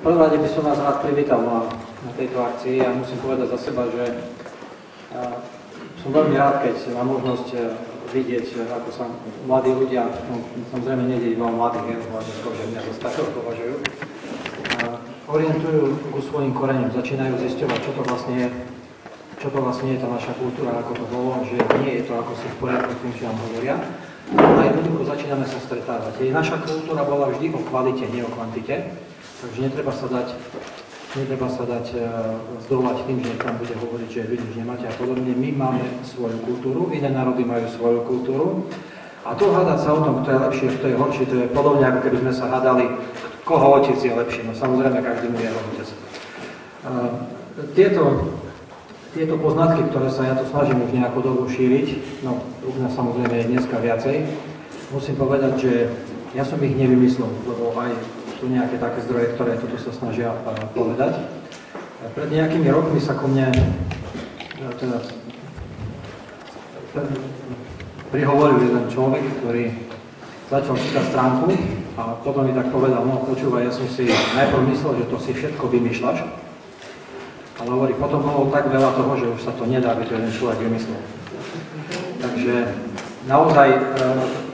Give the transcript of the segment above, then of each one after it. Prvom rade by som vás rád privítal na tejto akcii a musím povedať za seba, že som veľmi rád, keď mám možnosť vidieť, ako sa mladí ľudia, samozrejme nejde iba o mladých, že mňa za staršieho považujú, orientujú ku svojim koreňom, začínajú zisťovať, čo to vlastne je tá naša kultúra, ako to bolo, že nie je to, ako si v poriadku tým, čo vám hovoria. A jednoducho začíname sa stretávať. Naša kultúra bola vždy o kvalite, nie o kvantite, takže netreba sa dať zdolať tým, že tam bude hovoriť, že vy už nemáte a podobne. My máme svoju kultúru, iné národy majú svoju kultúru. A tu hádať sa o tom, kto je lepší, kto je horší, to je podobne, ako keby sme sa hádali, koho otec je lepší. No samozrejme, každý mu je otec. Tieto poznatky, ktoré sa ja tu snažím už nejakú dobu šíriť, no už nás samozrejme je dneska viacej, musím povedať, že ja som ich nevymyslel, lebo aj sú nejaké také zdroje, ktoré toto sa snažia povedať. Pred nejakými rokmi sa ku mne prihovoril jeden človek, ktorý začal čítať stránku a potom mi tak povedal, no počúvaj, ja som si najprv myslel, že to si všetko vymýšľaš, ale hovorí, potom bolo tak veľa toho, že už sa to nedá, aby to jeden človek vymyslel. Takže naozaj,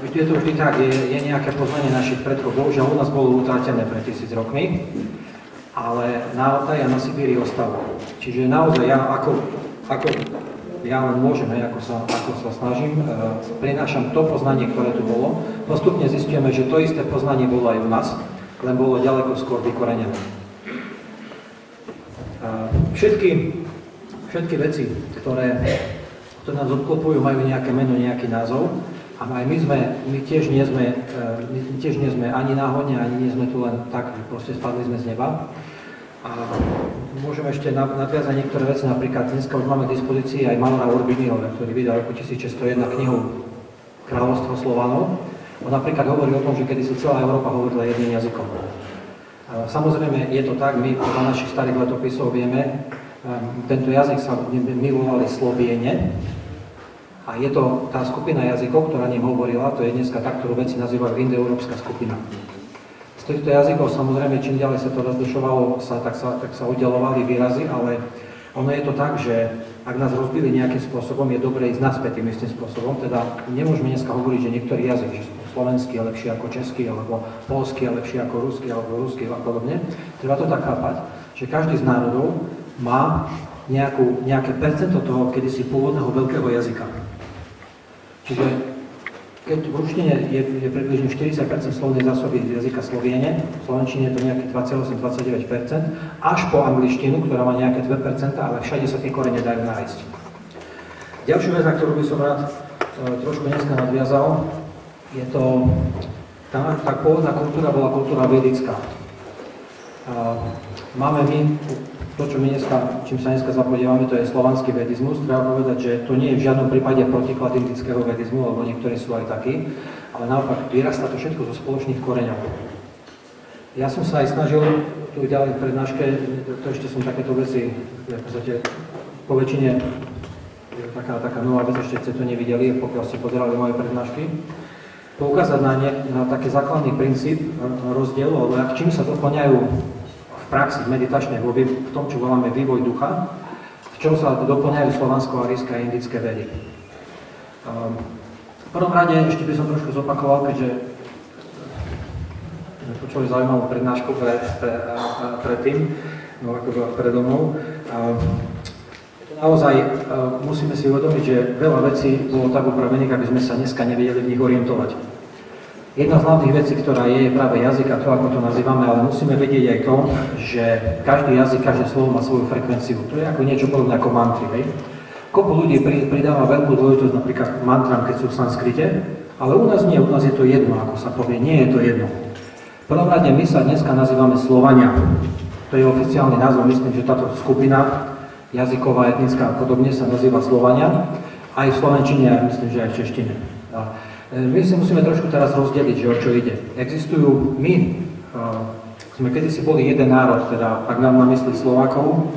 je to vždy tak, je nejaké poznanie našich predkov. Bohužiaľ, u nás bolo utratené pred 1000 rokmi, ale na Altaji a na Sibíri ostalo. Čiže naozaj, ako sa snažím, prinášam to poznanie, ktoré tu bolo. Postupne zistíme, že to isté poznanie bolo aj u nás, len bolo ďaleko skôr vykorenené. Všetky veci, ktoré nás obklopujú, majú nejaké meno, nejaký názov. A aj my tiež nie sme ani náhodne, ani nie sme tu len tak, že proste spadli sme z neba. A môžem ešte nadviazať niektoré veci, napríklad dneska už máme k dispozícii aj Mavra Orbiniho, ktorý vydal roku 1601 knihu Kráľovstvo Slovanov. On napríklad hovorí o tom, že kedysi celá Európa hovorila jedným jazykom. Samozrejme je to tak, my podľa našich starých letopisov vieme, tento jazyk sa my volali Sloviene a je to tá skupina jazykov, ktorá ním hovorila, to je dneska tá, ktorú veci nazývajú indoeurópska skupina. Z týchto jazykov samozrejme, čím ďalej sa to rozdušovalo, tak sa oddelovali výrazy, ale ono je to tak, že ak nás rozbili nejakým spôsobom, je dobre ísť naspäť tým istým spôsobom, teda nemôžeme dneska hovoriť, že niektorý jazyk, že slovenský je lepší ako český, alebo poľský je lepší ako ruský, alebo ruský a podobne. Treba to tak chápať, že každý z národov má nejaké percento toho kedysi pôvodného veľkého jazyka. Čiže keď v ruštine je približne 40 % slovnej zásoby jazyka Sloviene, v slovenčine je to nejakých 28-29 % až po angličtinu, ktorá má nejaké 2 %, ale všade sa tie korene dajú nájsť. Ďalšiu vec, na ktorú by som rád trošku dneska nadviazal, je to, tá pôvodná kultúra bola kultúra vedická. Máme my to, čím sa dneska zapodievame, to je slovanský védismus. Treba povedať, že to nie je v žiadnom prípade protiklad indického védismu, lebo niektorí sú aj takí, ale naopak vyrastá to všetko zo spoločných koreňov. Ja som sa aj snažil tu ďalej v prednáške, to ešte som takéto veci, v podstate po väčšine taká nová vec, ešte ste to nevideli, pokiaľ ste pozerali moje prednášky, poukázať na taký základný princíp rozdielu, alebo čím sa doplňajú praxi meditačnej hĺby, v tom, čo voláme vývoj ducha, v čom sa doplňajú slovansko-árijské a indické vedy. V prvom rade ešte by som trošku zopakoval, keďže počuli zaujímavú prednášku predtým, no ako bola predo mnou. Naozaj musíme si uvedomiť, že veľa vecí bolo tak upravených, aby sme sa dneska nevedeli v nich orientovať. Jedna z hlavných vecí, ktorá je práve jazyk a to, ako to nazývame, ale musíme vedieť aj to, že každý jazyk, každé slovo má svoju frekvenciu. To je ako niečo podobné ako mantry, hej. Kopu ľudí pridáva veľkú dvojitosť napríklad mantram, keď sú v sanskrite, ale u nás nie, u nás je to jedno, ako sa povie, nie je to jedno. V prvom rade my sa dneska nazývame Slovania. To je oficiálny názov, myslím, že táto skupina jazyková, etnická a podobne sa nazýva Slovania. Aj v slovenčine, ja myslím, že aj v češtine. My si musíme trošku teraz rozdeliť, že o čo ide. Existujú my, sme kedysi boli jeden národ, teda ak nám na mysli Slovákov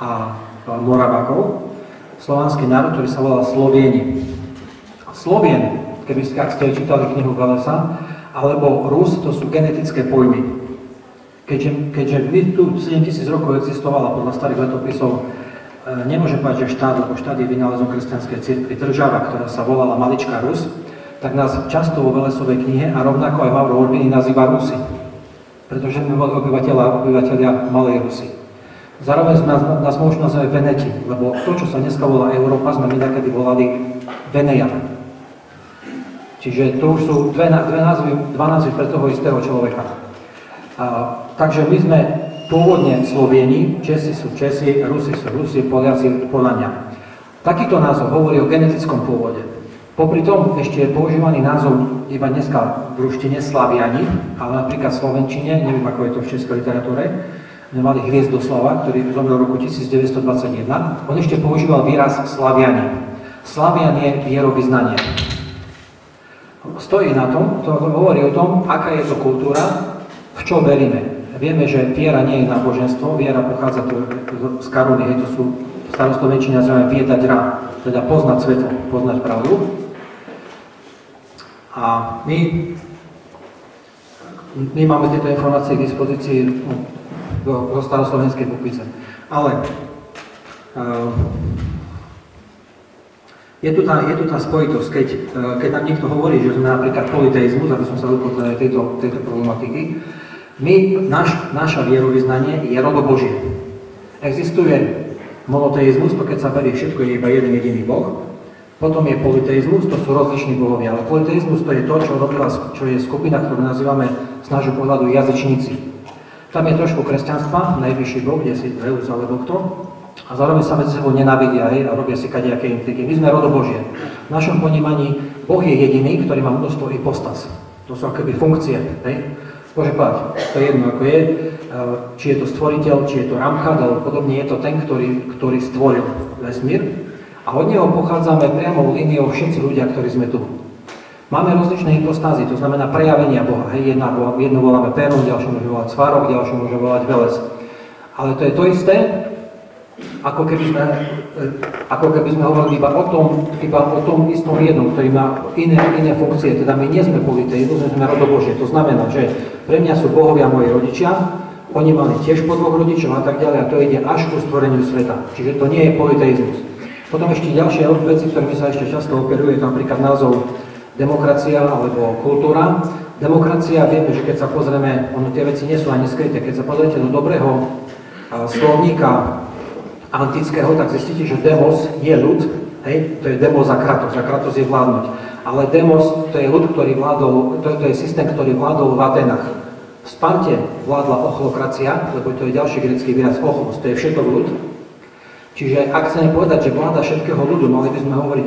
a Moravákov, slovanský národ, ktorý sa volal Slovieni. Slovien, keby ste čítali knihu Velesa, alebo Rus, to sú genetické pojmy. Keďže my tu 7000 rokov existovala podľa starých letopisov, nemôžem povedať, že štát, lebo štát je vynálezom kresťanskej cirkvi, država, ktorá sa volala Maličká Rus, tak nás často vo Velesovej knihe a rovnako aj Mavro Orbini nazýva Rusy, pretože my boli obyvateľia Malej Rusy. Zároveň nás môžu nazvať Veneti, lebo to, čo sa dneska volá Európa, sme my takedy volali Veneja. Čiže to už sú dva názvy pre toho istého človeka. Takže my sme pôvodne Slovieni, Česi sú Česi, Rusi sú Rusi, Poliaci Polania. Takýto názov hovorí o genetickom pôvode. Popri tom ešte je používaný názov iba dneska v ruštine Slaviani, ale napríklad v slovenčine, neviem ako je to v českej literatúre, mali Hviezdoslava, ktorý zomrel v roku 1921, on ešte používal výraz Slaviani. Slavian je vierovyznanie. Stojí na tom, to hovorí o tom, aká je to kultúra, v čo veríme. Vieme, že viera nie je náboženstvo, viera pochádza z Karuny, to sú staroslovenčina zrejme viedať rá, teda poznať svetlo, poznať pravdu. A my máme tieto informácie k dispozícii do staroslovenskej pokvice. Ale je tu tá spojitosť, keď nám niekto hovorí, že sme napríklad politeizmus, aby som sa dotkol tejto problematiky. Naša vierovyznanie je rodobožie. Existuje monoteizmus, to keď sa verí, všetko je iba jeden jediný boh. Potom je politeizmus, to sú rozliční bohovia. Ale politeizmus to je to, čo je skupina, ktorú nazývame z nášho pohľadu jazyčníci. Tam je trošku kresťanstva, najvyšší boh, kde si Zeus alebo kto. A zároveň sa medzi sebou nenávidia a robia si kadejaké intriky. My sme rodobožie. V našom ponímaní Boh je jediný, ktorý má množstvo ipostas. To sú akoby funkcie. Bože páč, to je jedno ako je, či je to stvoriteľ, či je to Ramchad, alebo podobne, je to ten, ktorý stvoril vesmír a od neho pochádzame priamou líniou všetci ľudia, ktorí sme tu. Máme rozličné hypostázy, to znamená prejavenia Boha, jednu voláme Peru, ďalšiu môže volať Svarok, ďalšiu môže volať Veles. Ale to je to isté, ako keby sme hovorili iba o tom istom jednom, ktorý má iné funkcie. Teda my nie sme politeizmus, my sme rodobožie. To znamená, že pre mňa sú bohovia moji rodičia, oni mali tiež po dvoch rodičov a tak ďalej, a to ide až ku stvoreniu sveta. Čiže to nie je politeizmus. Potom ešte ďalšie veci, ktorými sa ešte často operuje, napríklad názov demokracia alebo kultúra. Demokracia, vieme, že keď sa pozrieme, ono tie veci nie sú ani skryté, keď sa pozriete do dobrého slovníka antického, tak zistíte, že demos je ľud, hej? To je demos a kratos je vládnuť. Ale demos to je ľud, ktorý vládol, to je systém, ktorý vládol v Atenách. V Sparte vládla ochlokracia, lebo to je ďalší grecký výraz ochlos, to je všetok ľud. Čiže ak chceme povedať, že vláda všetkého ľudu, mali by sme hovoriť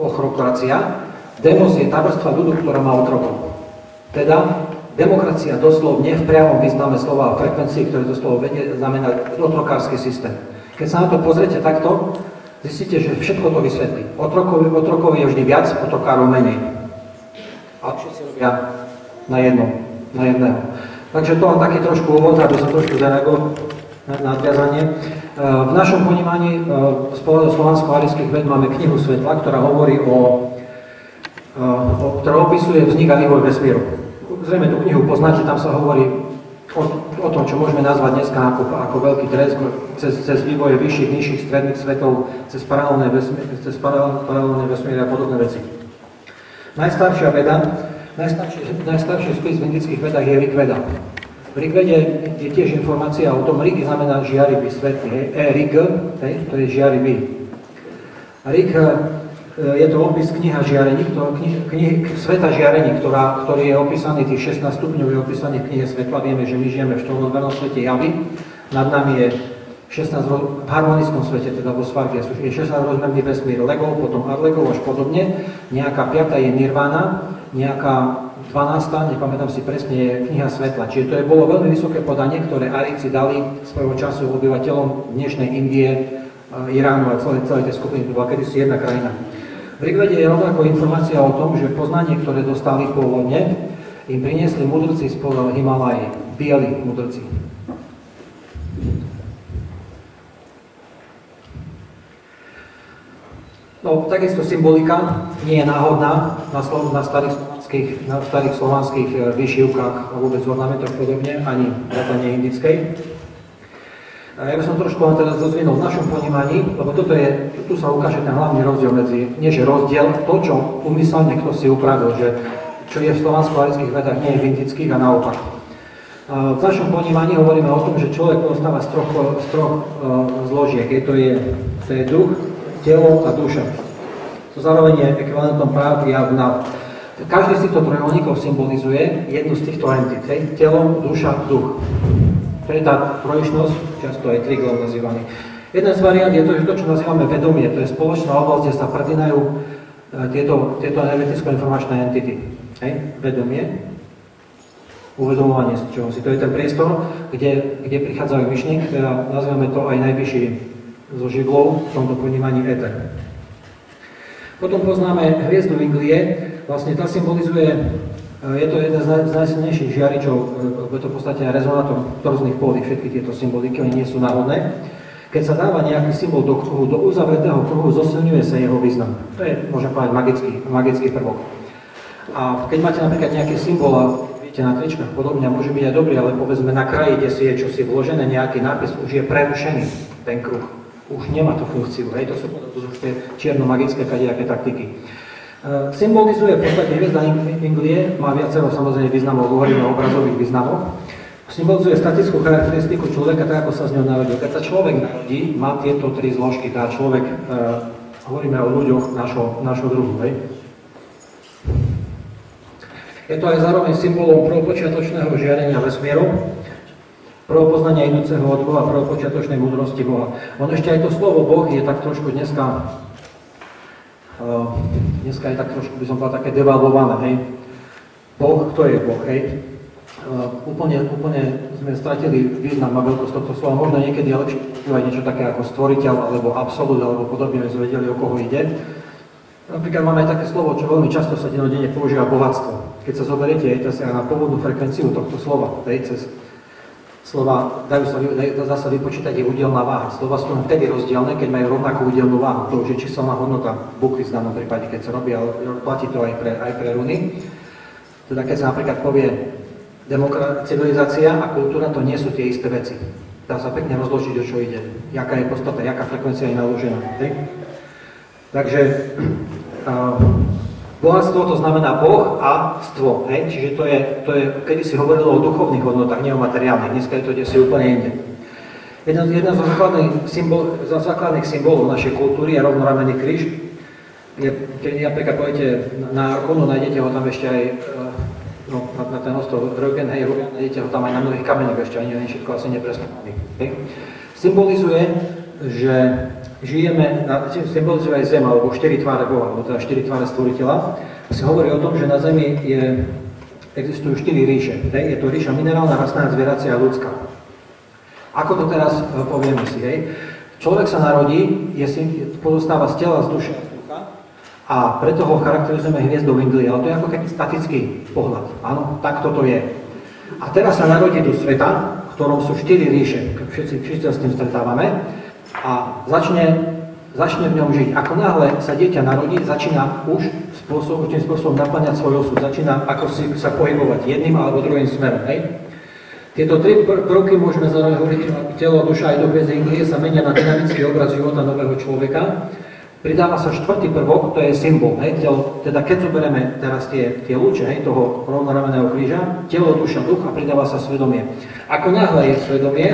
ochlokracia, demos je tá vrstva ľudu, ktorá má otrokov. Teda demokracia doslovne v priamom význame slova a frekvencii, ktoré to slovo vedie, znamená otrokársky systém. Keď sa na to pozriete takto, zistíte, že všetko to vysvetlí. Otrokov je vždy viac, otrokárov menej. A všetci robia na jedného. Takže to len taký trošku úvod, aby som trošku zareagoval na nadviazanie. V našom ponímaní z pohľadu slovansko-árijských ved máme knihu svetla, ktorá hovorí ktorá opisuje vznik a vývoj vesmíru. Zrejme tú knihu poznáte, tam sa hovorí o tom, čo môžeme nazvať dneska ako veľký tresk, cez vývoje vyšších, nižších, stredných svetov, cez paralelné vesmíry a podobné veci. Najstaršia veda, najstarší spis v indických vedách je Rigveda. V Rigvede je tiež informácia o tom, Rig znamená žiarivý svet, Rig, to je žiarivý. Rig je to opis sveta žiarení, ktorý je opísaný, tých 16 stupňov je opísaný v knihe svetla. Vieme, že my žijeme v štvornodmernom svete javy. Nad nami je 16 v harmonickom svete, teda vo svarge, je 16 rozmerný vesmír legov, potom arlegov, až podobne. Nejaká 5. je nirvana, nejaká 12. nepamätám si presne, je kniha svetla. Čiže to je bolo veľmi vysoké podanie, ktoré Árijci dali svojho času obyvateľom dnešnej Indie, Iránu a celé tej skupiny. To bola kedysi jedna krajina. V Rigvede je rovnako informácia o tom, že poznanie, ktoré dostali pôvodne, im priniesli mudrci spoza Himalaje, bieli mudrci. No, takisto symbolika nie je náhodná na starých slovanských tých starých slovanských vyšívkach a vôbec ornamentoch podobne, ani vrátane indickej. Ja by som trošku vám teraz rozvinul v našom ponímaní, lebo toto je, tu sa ukáže ten hlavný rozdiel medzi, nie že rozdiel, to, čo umyselne kto si upravil, že čo je v slovansko-árijských vedách, nie je v indických a naopak. V našom ponímaní hovoríme o tom, že človek pozostáva z troch zložiek, to je duch, telo a duša. To zároveň je ekvivalentom práv a vnáv. Každý z týchto trojuholníkov symbolizuje jednu z týchto entit, telo, duša, duch. To je tá trojičnosť, často je triglom nazývaný. Jeden z variant je to, čo nazývame vedomie, to je spoločná oblasť, kde sa predínajú tieto energeticko-informačné entity. Hej? Vedomie, uvedomovanie z čoho si. To je ten priestor, kde prichádzajú myšlienky, teda nazývame to aj najvyšší zo živlov v tomto ponímaní éter. Potom poznáme hviezdu Inglie, vlastne tá symbolizuje. Je to jeden z najsilnejších žiaričov, je to v podstate rezonátor torzných polí, všetky tieto symboliky, oni nie sú náhodné. Keď sa dáva nejaký symbol do kruhu, do uzavretého kruhu, zosilňuje sa jeho význam. To je, môžem povedať, magický prvok. A keď máte napríklad nejaký symbol, a vidíte na tričkách podobne, môže byť aj dobrý, ale povedzme na kraji, kde si je čosi vložené, nejaký nápis, už je prerušený ten kruh. Už nemá tú funkciu, hej, to sú tie čierno-magické kadejaké taktiky. Symbolizuje v podstate hviezda Inglie, má viacero samozrejme významov, hovoríme o obrazových významoch. Symbolizuje statickú charakteristiku človeka, tak ako sa z ňou narodil. Keď sa človek narodí, má tieto tri zložky, tá človek, hovoríme o ľuďoch našho druhu, hej. Je to aj zároveň symbolom prvopočiatočného žiarenia vesmíru, prvopoznania idúceho od Boha, prvopočiatočnej múdrosti Boha. On ešte aj to slovo Boh je tak trošku dneska je tak trošku, by som povedal, také devalvované, hej. Boh, kto je Boh, hej. Úplne sme stratili význam a veľkosť tohto slova. Možno niekedy je lepšie používať niečo také ako stvoriteľ, alebo absolút, alebo podobne, aby sme vedeli, o koho ide. Napríklad máme aj také slovo, čo veľmi často sa dennodenne používa, bohatstvo. Keď sa zoberiete, je to na pôvodnú frekvenciu tohto slova, hej, cez slova, dá sa vypočítať je údielna váha. Slova sú vtedy rozdielne, keď majú rovnakú údielnú váhu. To už je číselná hodnota bukvy v danom prípade, keď sa robí, ale platí to aj pre runy. Teda keď sa napríklad povie civilizácia a kultúra, to nie sú tie isté veci. Dá sa pekne rozložiť, o čo ide, jaká je podstata, jaká frekvencia je naložená. Takže bohatstvo to znamená Boh a stvo, hej? Čiže to je kedy si hovorilo o duchovných hodnotách, nie o materiálnych, dneska je to kde si úplne inde. Jeden zo základných symbolov našej kultúry je rovnoramenný kríž. Keď napríklad pôjdete na Arkonu, nájdete ho tam ešte aj na ten ostrov Rögen, hej, nájdete ho tam aj na mnohých kameňoch ešte, ani všetko asi nepreskúmaných. Symbolizuje, že symbolizuje aj Zem, alebo štyri tváre Boha, alebo teda štyri tváre Stvoriteľa. Si hovorí o tom, že na Zemi existujú štyri ríše. Je to ríša minerálna, rastná, zvieracia a ľudská. Ako to teraz povieme si, hej? Človek sa narodí, pozostáva z tela, z duše a z ducha, a preto ho charakterizujeme hviezdou Inglie, ale to je ako keby statický pohľad. Áno, tak toto je. A teraz sa narodí do sveta, v ktorom sú štyri ríše, všetci s tým stretávame, a začne v ňom žiť. Ako náhle sa dieťa narodí, začína už určitým spôsobom napĺňať svoj osud, začína ako si sa pohybovať jedným alebo druhým smerom. Hej? Tieto tri prvky môžeme zároveň hovoriť, telo, duša aj do hviezdy Inglie sa menia na dynamický obraz života nového človeka. Pridáva sa štvrtý prvok, to je symbol, hej? Teda keď zoberieme teraz tie lúče, hej, toho rovnoramenného kríža, telo, duša, duch a pridáva sa svedomie. Ako náhle je svedomie,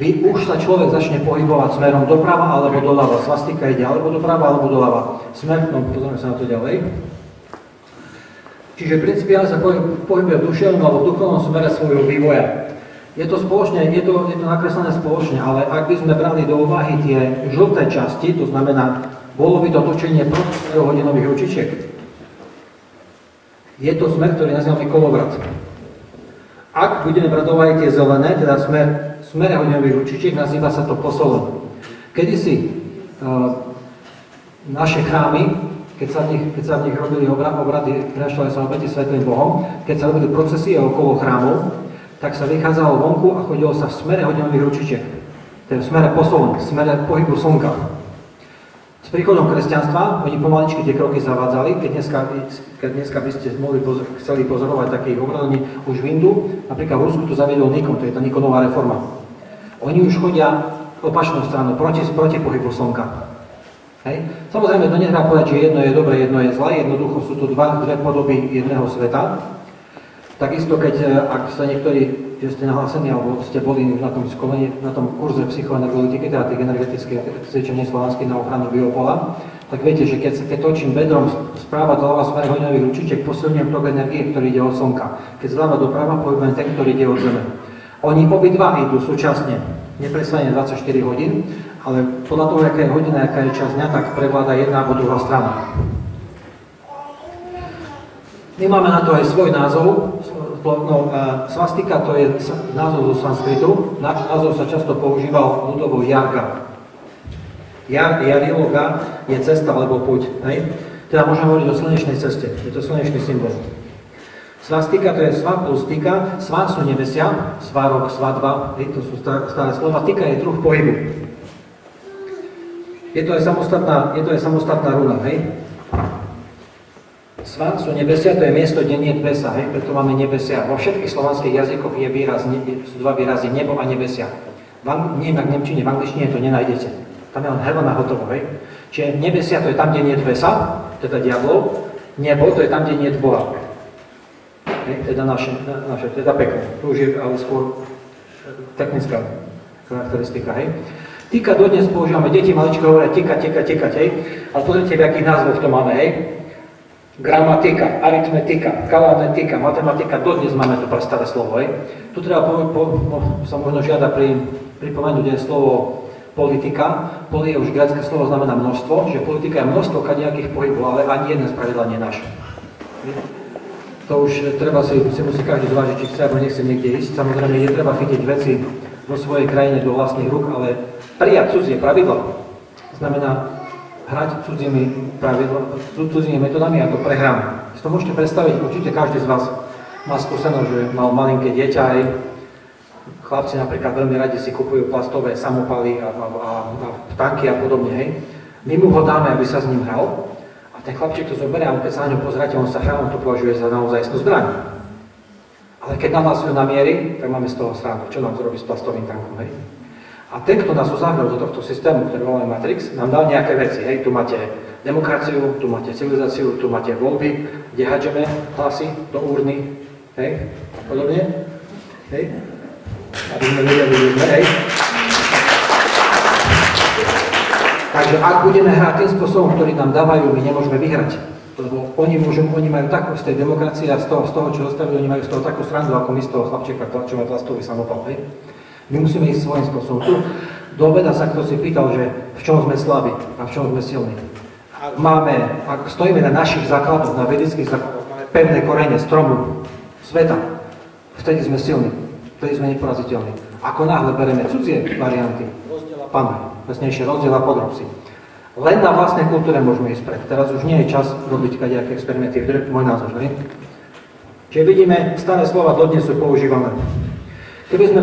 už sa človek začne pohybovať smerom doprava alebo doľava. Svastika ide alebo doprava alebo doľava. Pozrieme sa na to ďalej. Čiže principiálne sa pohybuje v duševnom alebo v duchovnom smere svojho vývoja. Je to nakreslené spoločne, ale ak by sme brali do úvahy tie žlté časti, to znamená, bolo by to točenie protihodinových ručičiek. Je to smer, ktorý nazývame kolovrat. Ak budeme brať do úvahy tie zelené, teda smere hodinových ručičiek, nazýva sa to posolom. Kedysi naše chrámy, keď sa v nich robili obrady, prinašali sa obete svetlým Bohom, keď sa robili procesie okolo chrámov, tak sa vychádzalo vonku a chodilo sa v smere hodinových ručičiek. To je v smere posolom, v smere pohybu slnka. V S príchodom kresťanstva oni pomaličky tie kroky zavádzali, keď dneska by ste chceli pozorovať takých obradení už v Hindu, napríklad v Rusku to zaviedol Nikon, to je tá Nikonová reforma. Oni už chodia opačnou stranou, proti pohybu slnka. Hej. Samozrejme, to netreba povedať, že jedno je dobré, jedno je zlé, jednoducho sú to dve podoby jedného sveta. Takisto, ak sa niektorí, že ste nahlásení, alebo ste boli na tom kurze psychoenergetiky, teda tých energetických cvičení slovanských na ochranu biopola, tak viete, že keď točím bedrom správa doľava smer hodinových ručičiek, posilňujem tok energie, ktorý ide od slnka. Keď zľava doprava, pohybujem ten, ktorý ide od zeme. Oni obidva idú súčasne, neprestajne 24 hodín, ale podľa toho, aká je hodina, aká je čas dňa, tak prevláda jedna alebo druhá strana. My máme na to aj svoj názov. Svastika, to je názov zo sanskritu, názov sa často používal ľudovo jarga. Jariloga je cesta alebo púť, hej? Teda môžeme hovoriť o slnečnej ceste, je to slnečný symbol. Svastika, to je sva plus tika, sva sú nebesia, svarok, svadba, hej, to sú staré slova, tika je druh pohybu. Je to aj samostatná runa, hej? Sva sú nebesia, to je miesto, kde nie je nebesa, hej, preto máme nebesia. Vo všetkých slovanských jazykoch sú dva výrazy, nebo a nebesia. Neviem, ak v nemčine, v angličtine to nenájdete. Tam je len heaven a hotovo, hej. Čiže nebesia, to je tam, kde nie je nebesa, teda diablov, nebo, to je tam, kde nie je Boha. Hej, teda naše, teda peklo. To už je ale skôr technická charakteristika, hej. Tika dodnes používame, deti maličko hovoria tika, hej. Ale pozrite, v akých názvoch to máme, hej. Gramatika, aritmetika, kalanetika, matematika, dodnes máme to pre staré slovo, hej. Tu treba sa možno žiada pripomenúť aj slovo politika. Poli je už grécké slovo, znamená množstvo, že politika je množstvo kadejakých pohybov, ale ani jeden z pravidla nie je naše. To už treba si musí každý zvážiť, či chce, alebo nechce niekde ísť. Samozrejme, netreba chytiť veci vo svojej krajine do vlastných rúk, ale prijať cudzie pravidlo znamená hrať cudzými metodami a to prehráme. Si to môžete predstaviť, určite každý z vás má skúsenosť, že mal malinké dieťa, aj chlapci napríklad veľmi radi si kupujú plastové samopaly a tanky a podobne, hej. My mu ho dáme, aby sa s ním hral a ten chlapček to zoberie a keď sa na ňo pozráte, on sa hrá, on to považuje za naozaj zbraň. Ale keď na nás ju namierí, tak máme z toho srandu. Čo nám zrobí s plastovým tankom, hej? A ten, kto nás uzavrel do tohto systému, ktorý voláme Matrix, nám dal nejaké veci, hej, tu máte demokraciu, tu máte civilizáciu, tu máte voľby, kde hádžeme hlasy do urny, hej, podobne, hej, aby sme vedeli, že sme, hej. Takže ak budeme hrať tým spôsobom, ktorý nám dávajú, my nemôžeme vyhrať, lebo oni majú takú z tej demokracie a z toho, čo dostavili, oni majú z toho takú srandu, ako my z toho chlapčeka, čo má plastový samopal, hej. My musíme ísť svojím spôsobom. Tu do obeda sa kto si pýtal, že v čom sme slabí a v čom sme silní. Ak stojíme na našich základoch, na vedických základoch, máme pevné korene stromu sveta, vtedy sme silní, vtedy sme neporaziteľní. Ako náhle bereme cudzie varianty, rozdiel a podrob si. Len na vlastnej kultúre môžeme ísť pred. Teraz už nie je čas robiť kadejaké experimenty, môj názor, že? Čiže vidíme, staré slova dodnes sú používané. Keby sme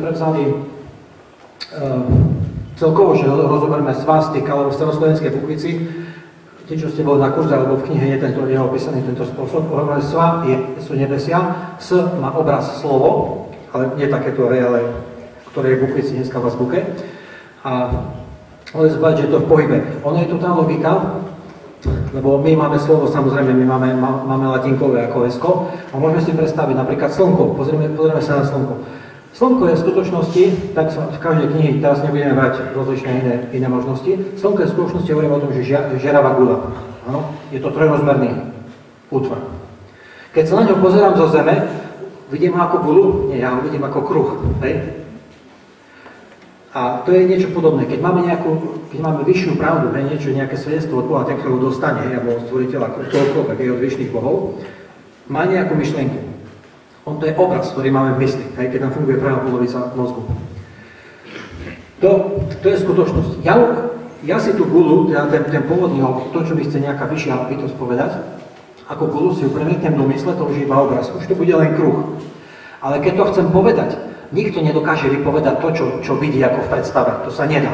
prevzali celkovo, že rozoberieme svastika alebo v staroslovenskej bukvici, tie, čo ste boli na kurze alebo v knihe, je opísaný tento spôsob, sva sú nebesia, s má obraz slovo, ale nie takéto reále, ktoré je v bukvici dneska v azbuke. A ale zbať, že to v pohybe. Ono je tu tá logika, lebo my máme slovo, samozrejme, my máme latinkové ako esko a môžeme si predstaviť napríklad slnko, pozrieme sa na slnko. Slnko je v skutočnosti, tak sa v každej knihe, teraz nebudeme brať rozličné iné možnosti, slnko je v skutočnosti, hovorím o tom, že žeravá guľa, ano? Je to trojrozmerný útvar. Keď sa na ňo pozerám zo zeme, vidím ho ako guľu, nie, ja ho vidím ako kruh, hej? A to je niečo podobné. Keď máme vyššiu pravdu, nejaké svedectvo od Boha, ten, ktorý ho dostane, alebo od stvoriteľa, ktokoľvek je od vyšších bohov, má nejakú myšlienku. On to je obraz, ktorý máme v mysli, hej, keď nám funguje pravá polovica mozgu. To je skutočnosť. Ja si tú gulu, teda ten pôvodný, to, čo by chce nejaká vyššia bytosť povedať, ako gulu si ju premietnem do mysle, to už je iba obraz. Už to bude len kruh. Ale keď to chcem povedať, nikto nedokáže vypovedať to, čo vidí ako v predstave. To sa nedá.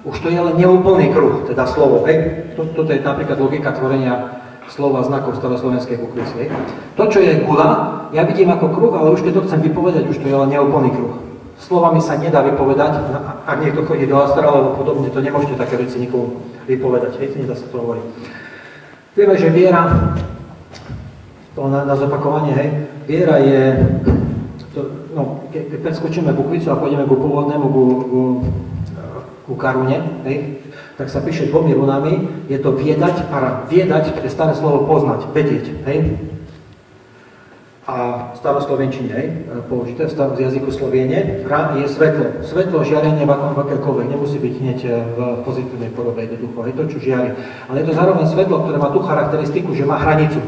Už to je len neúplný kruh, teda slovo, hej. Toto je napríklad logika tvorenia slova znakov staroslovenskej bukvice. To, čo je gula, ja vidím ako kruh, ale už keď to chcem vypovedať, už to je len neúplný kruh. Slovami sa nedá vypovedať, ak niekto chodí do astrálov a podobne, to nemôžete také veci nikomu vypovedať, hej, nedá sa to hovoriť. Vieme, že viera, to na zopakovanie, hej, viera je, to, no, keď preskočíme bukvicu a pôjdeme ku pôvodnému, ku karune, hej, tak sa píše dvomi runami, je to viedať, para viedať, to je staré slovo poznať, vedieť, hej. A v staroslovenčine, hej, použité v jazyku Sloviene, ra je svetlo. Svetlo, žiarenie v akékoľvek, nemusí byť hneď v pozitívnej podobe, je to ducho, hej, to čo žiari. Ale je to zároveň svetlo, ktoré má tú charakteristiku, že má hranicu.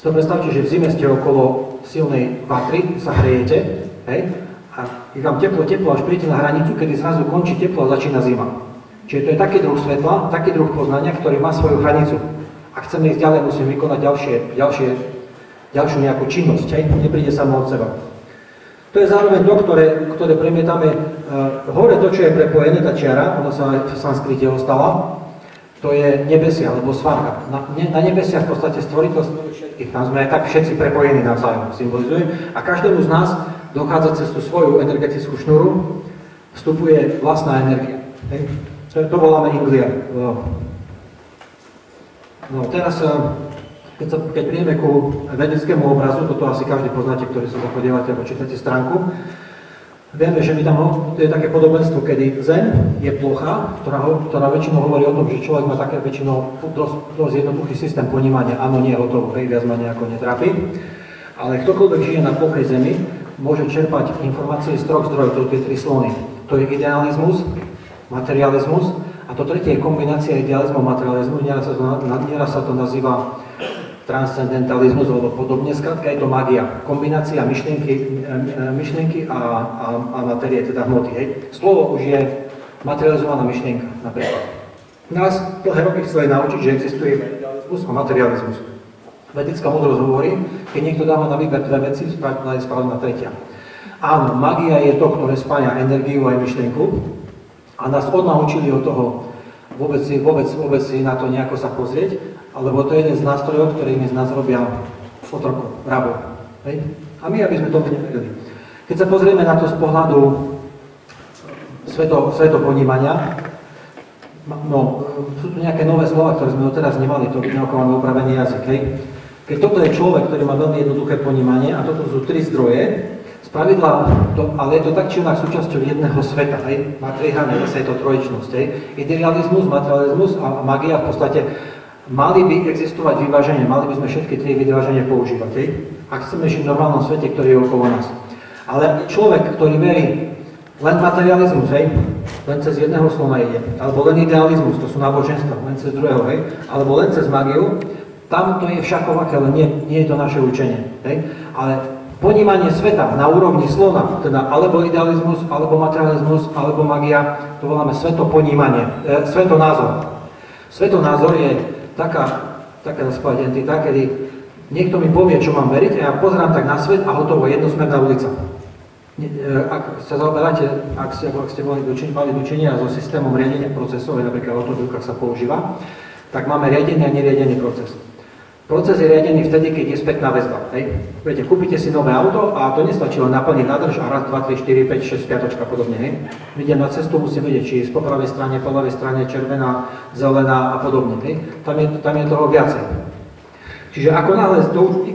Si to predstavte, že v zime ste okolo silnej vatry, sa hriete, hej, a je vám teplo, až príjete na hranicu, kedy zrazu končí teplo a začína zima. Čiže to je taký druh svetla, taký druh poznania, ktorý má svoju hranicu. Ak chceme ísť ďalej, musíme vykonať ďalšiu nejakú činnosť, hej, nepríde samo od seba. To je zároveň to, ktoré premietame hore, to, čo je prepojené, tá čiara, ona sa v sanskrite ostala, to je nebesia, alebo svárka. Na nebesiach v podstate stvoriteľstvo všetkých, tam sme aj tak všetci prepojení navzájom, symbolizujem, a každému z nás dochádza cez tú svoju energetickú šnuru, vstupuje vlastná energia. Hej. To voláme Indria. No, teraz, keď príjeme ku vedeckému obrazu, toto asi každý poznáte, ktorý sa zapodievate, alebo čítate stránku, vieme, že my tam, to je také podobenstvo, kedy zem je plocha, ktorá väčšinou hovorí o tom, že človek má také väčšinou dosť jednoduchý systém ponímania, áno, nie, hotovo, hej, viac ma nejako netrápi, ale ktokoľvek žije na plochej zemi, môže čerpať informácie z troch zdrojov, to sú tie tri slony. To je idealizmus, materializmus a to tretie je kombinácia idealizmu a materializmu, nieraz sa to nazýva transcendentalizmus alebo podobne, skrátka je to magia, kombinácia myšlienky a materie, teda hmoty, hej. Slovo už je materializovaná myšlienka, napríklad. Nás dlhé roky chceli naučiť, že existuje idealizmus a materializmus. Vedická múdrosť hovorí, keď niekto dáva na výber dve veci, je správna tretia. Áno, magia je to, ktoré spája energiu aj myšlienku a nás odnaučili od toho vôbec si na to nejako sa pozrieť, alebo to je jeden z nástrojov, ktorými z nás robia otrokov, rabov. A my, aby sme tomu neverili. Keď sa pozrieme na to z pohľadu svetoponímania, no, sú tu nejaké nové slova, ktoré sme doteraz nemali, to neokované upravený jazyk, hej. Keď toto je človek, ktorý má veľmi jednoduché ponímanie, a toto sú tri zdroje, spravidla, ale je to tak či onak súčasťou jedného sveta, hej. Má tri hrany, zase je to trojičnosť, hej. Idealizmus, materializmus a magia v podstate mali by existovať vyváženie, mali by sme všetky tri vyváženie používať, hej. Ak chceme žiť v normálnom svete, ktorý je okolo nás. Ale človek, ktorý verí len materializmus, hej, len cez jedného slona ide, alebo len idealizmus, to sú náboženstva, len cez druhého, hej, alebo len cez magiu, tam to je všakovaké, ale nie je to naše učenie, hej. Ale ponímanie sveta na úrovni slona, teda alebo idealizmus, alebo materializmus, alebo magia, to voláme svetonázor. Svetonázor je taká entita, kedy niekto mi povie, čo mám veriť, a ja pozerám tak na svet a hotovo, jednosmerná ulica. Ak sa zaoberáte, ak ste mali dočinenia so systémom riadenia procesov, napríklad o tom, ak sa používa, tak máme riadený a neriadený proces. Proces je riadený vtedy, keď je spätná väzba. Hej? Viete, kúpite si nové auto a to nestačí len naplniť nádrž a raz, 2, 3, 4, 5, 6, 5 a podobne. Hej? Idem na cestu, musím vedieť, či je po pravej strane, po ľavej strane, červená, zelená a podobne. Hej? Tam je toho viacej. Čiže ako náhle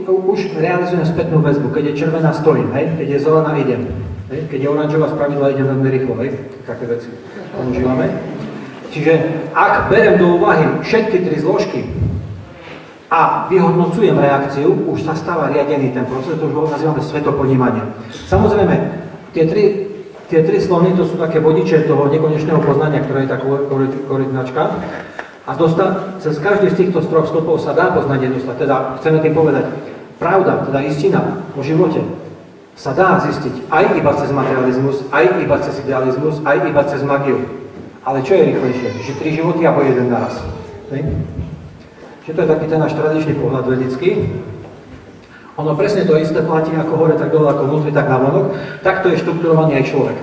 už realizujem spätnú väzbu, keď je červená, stojím, hej? Keď je zelená, idem. Hej? Keď je oranžová, spravidla idem veľmi rýchlo, hej? Také veci používame. Čiže ak berem do úvahy všetky tri zložky a vyhodnocujem reakciu, už sa stáva riadený ten proces, to už nazývame svetoponímanie. Samozrejme, tie tri slony, to sú také vodiče toho nekonečného poznania, ktoré je tá korytnačka. A cez každý z týchto troch stĺpov sa dá poznanie dostať, teda chceme tým povedať, pravda, teda istina o živote sa dá zistiť aj iba cez materializmus, aj iba cez idealizmus, aj iba cez magiu. Ale čo je rýchlejšie? Že tri životy alebo jeden naraz. Čiže to je taký ten náš tradičný pohľad vedecký. Ono presne to isté platí ako hore, tak dole, ako vnútri, tak navonok. Takto je štrukturovaný aj človek.